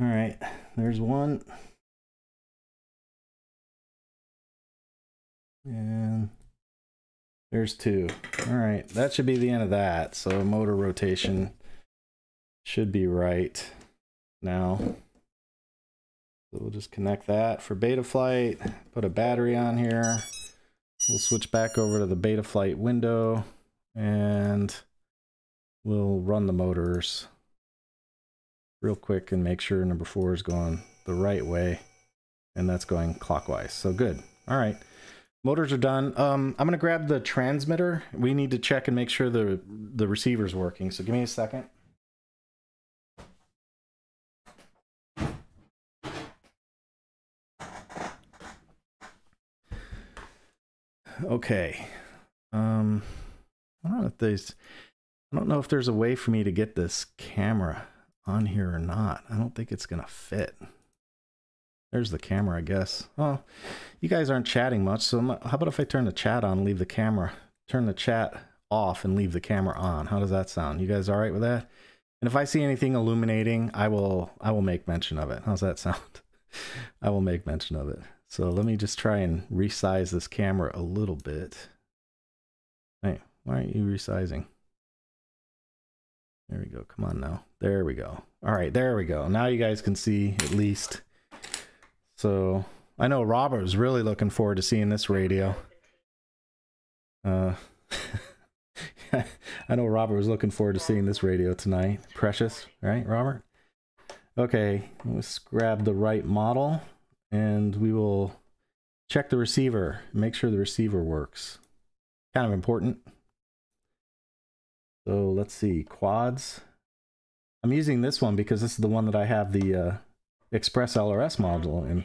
All right, there's one. And there's two. All right, that should be the end of that. So motor rotation should be right now. So we'll just connect that for Betaflight, put a battery on here. We'll switch back over to the Betaflight window and we'll run the motors real quick and make sure number 4 is going the right way, and that's going clockwise. So good. All right. Motors are done. I'm gonna grab the transmitter. We need to check and make sure the receiver's working. So give me a second. Okay. I don't know if there's. I don't know if there's a way for me to get this camera on here or not. I don't think it's gonna fit. There's the camera, I guess. Oh, you guys aren't chatting much, so how about if I turn the chat on and leave the camera? Turn the chat off and leave the camera on. How does that sound? You guys all right with that? And if I see anything illuminating, I will make mention of it. How's that sound? I will make mention of it. So let me just try and resize this camera a little bit. Hey, why aren't you resizing? There we go. Come on now. There we go. All right, there we go. Now you guys can see at least. So I know Robert was really looking forward to seeing this radio. I know Robert was looking forward to seeing this radio tonight. Precious, right, Robert? Okay, let's grab the right model and we will check the receiver. Make sure the receiver works. Kind of important. So let's see, quads. I'm using this one because this is the one that I have the Express LRS module in.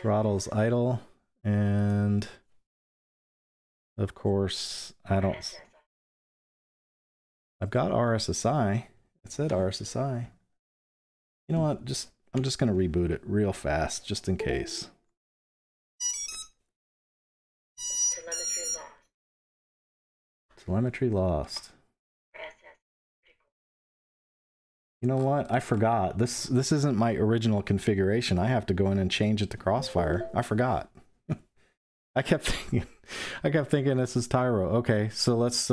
Throttle's idle, and of course I don't. I've got RSSI. It said RSSI. You know what? I'm just gonna reboot it real fast, just in case. Telemetry lost. Telemetry lost. You know what? I forgot. This isn't my original configuration. I have to go in and change it to Crossfire. I forgot. I kept thinking this is Tyro. Okay, so let's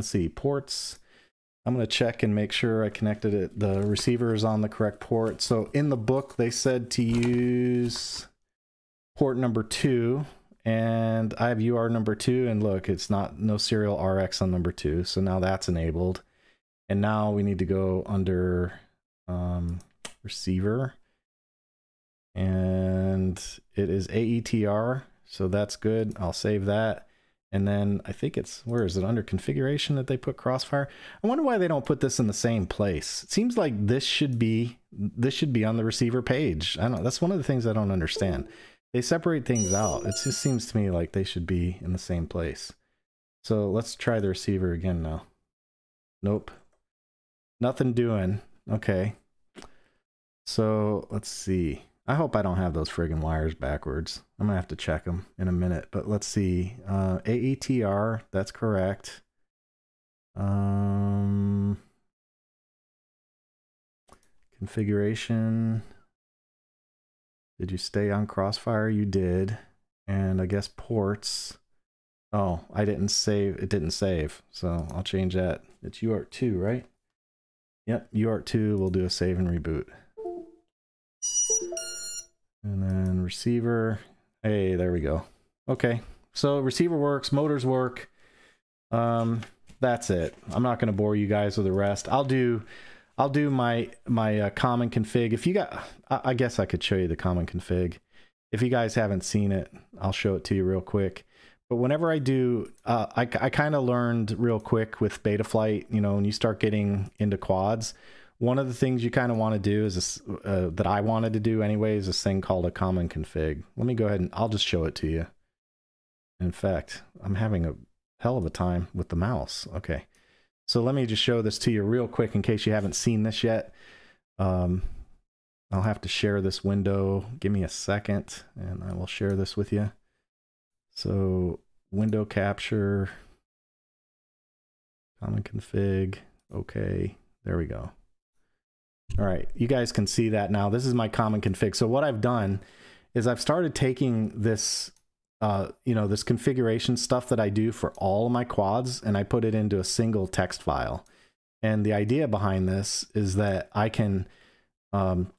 see, ports. I'm gonna check and make sure I connected it. The receiver is on the correct port. So in the book they said to use port number 2, and I have UR number 2, and look, it's not no serial RX on number 2, so now that's enabled. And now we need to go under receiver, and it is AETR, so that's good. I'll save that. And then I think it's, where is it, under configuration that they put Crossfire? I wonder why they don't put this in the same place. It seems like this should be on the receiver page. I don't know, that's one of the things I don't understand. They separate things out. It just seems to me like they should be in the same place. So let's try the receiver again now. Nope. Nothing doing. Okay. So let's see. I hope I don't have those friggin' wires backwards. I'm gonna have to check them in a minute, but let's see. AETR, that's correct. Configuration. Did you stay on Crossfire? You did. And I guess ports. Oh, I didn't save. It didn't save. So I'll change that. It's UART2, right? Yep, UART2. We'll do a save and reboot. And then receiver. Hey, there we go. Okay, so receiver works, motors work. That's it. I'm not going to bore you guys with the rest. I'll do my common config. If you got, I guess I could show you the common config. If you guys haven't seen it, I'll show it to you real quick. But whenever I do, I kind of learned real quick with Betaflight, you know, when you start getting into quads, one of the things you kind of want to do is this, that I wanted to do anyway, is this thing called a common config. Let me go ahead and I'll just show it to you. In fact, I'm having a hell of a time with the mouse. Okay. So let me just show this to you real quick in case you haven't seen this yet. I'll have to share this window. Give me a second and I will share this with you. So window capture, common config. Okay, there we go. All right, you guys can see that now. This is my common config. So what I've done is I've started taking this, you know, this configuration stuff that I do for all of my quads, and I put it into a single text file. And the idea behind this is that I can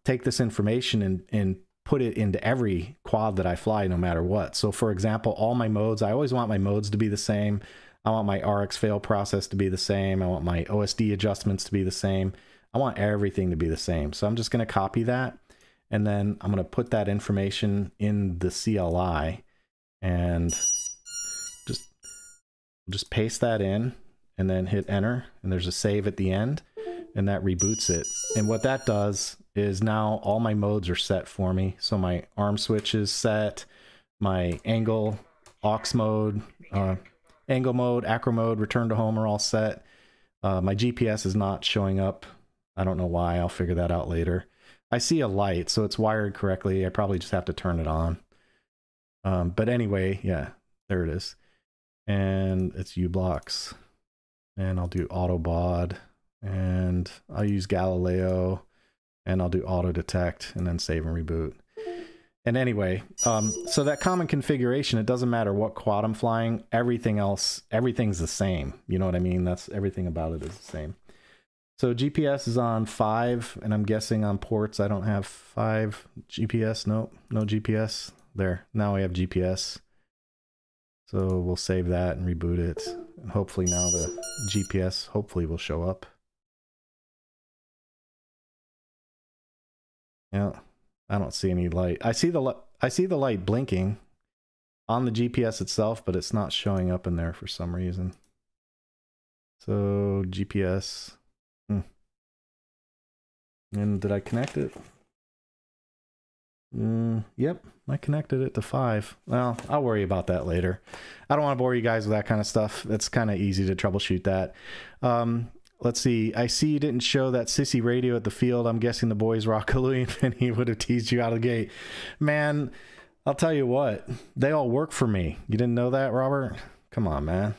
take this information and put it into every quad that I fly, no matter what. So for example, all my modes, I always want my modes to be the same. I want my RX fail process to be the same. I want my OSD adjustments to be the same. I want everything to be the same. So I'm just going to copy that, and then I'm going to put that information in the CLI and just paste that in and then hit enter, and there's a save at the end and that reboots it. And what that does is now all my modes are set for me. So my arm switch is set, my angle, aux mode, angle mode, acro mode, return to home are all set. My GPS is not showing up. I don't know why. I'll figure that out later. I see a light, so it's wired correctly. I probably just have to turn it on. But anyway, yeah, there it is. And it's uBlocks. And I'll do AutoBOD. And I'll use Galileo. And I'll do Auto Detect and then save and reboot. And anyway, so that common configuration, it doesn't matter what quad I'm flying, everything else, everything's the same. You know what I mean? That's everything about it is the same. So GPS is on 5, and I'm guessing on ports, I don't have 5 GPS. Nope, no GPS there. Now I have GPS. So we'll save that and reboot it. And hopefully now the GPS hopefully will show up. Yeah. I don't see any light. I see the light blinking on the GPS itself, but it's not showing up in there for some reason. So GPS. And did I connect it? Yep, I connected it to 5. Well, I'll worry about that later. I don't want to bore you guys with that kind of stuff. It's kind of easy to troubleshoot that. Let's see. I see you didn't show that sissy radio at the field. I'm guessing the boys Rockaloo and he would have teased you out of the gate. Man, I'll tell you what. They all work for me. You didn't know that, Robert? Come on, man.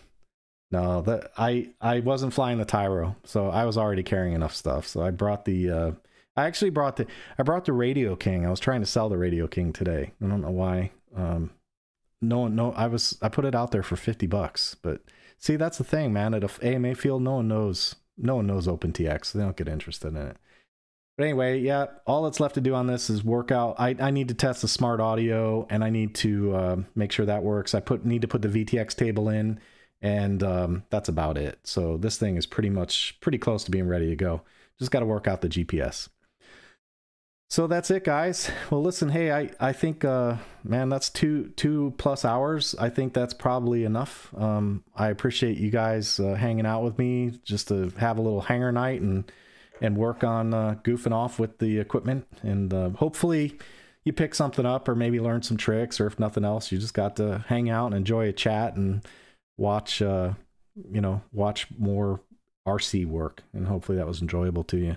No, that I wasn't flying the Tyro, so I was already carrying enough stuff. So I brought the I brought the Radio King. I was trying to sell the Radio King today. I don't know why. I put it out there for $50, but see, that's the thing, man. At a AMA field, no one knows. No one knows OpenTX. They don't get interested in it. But anyway, yeah, all that's left to do on this is work out. I need to test the smart audio, and I need to make sure that works. I need to put the VTX table in, and that's about it. So this thing is pretty close to being ready to go. Just got to work out the GPS. So that's it, guys. Well, listen, hey, I think, man, that's two plus hours. I think that's probably enough. I appreciate you guys hanging out with me just to have a little hangar night and work on goofing off with the equipment. And hopefully you pick something up or maybe learn some tricks, or if nothing else, you just got to hang out and enjoy a chat and watch, you know, watch more RC work. And hopefully that was enjoyable to you.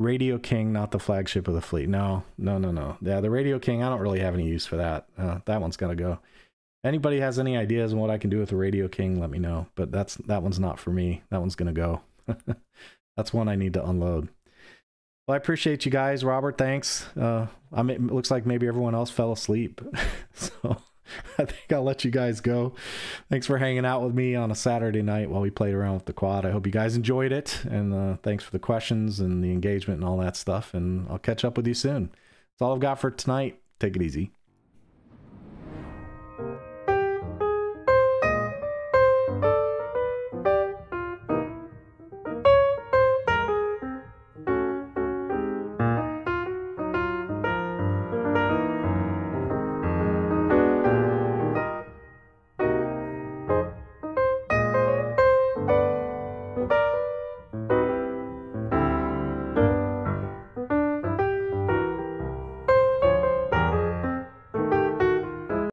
Radio King, not the flagship of the fleet. No, no, no, no. Yeah, the Radio King, I don't really have any use for that. That one's gonna go. Anybody has any ideas on what I can do with the Radio King, let me know. But that one's not for me. That one's gonna go. That's one I need to unload. Well, I appreciate you guys. Robert, thanks. It looks like maybe everyone else fell asleep. So I think I'll let you guys go. Thanks for hanging out with me on a Saturday night while we played around with the quad. I hope you guys enjoyed it, and thanks for the questions and the engagement and all that stuff, and I'll catch up with you soon. That's all I've got for tonight. Take it easy.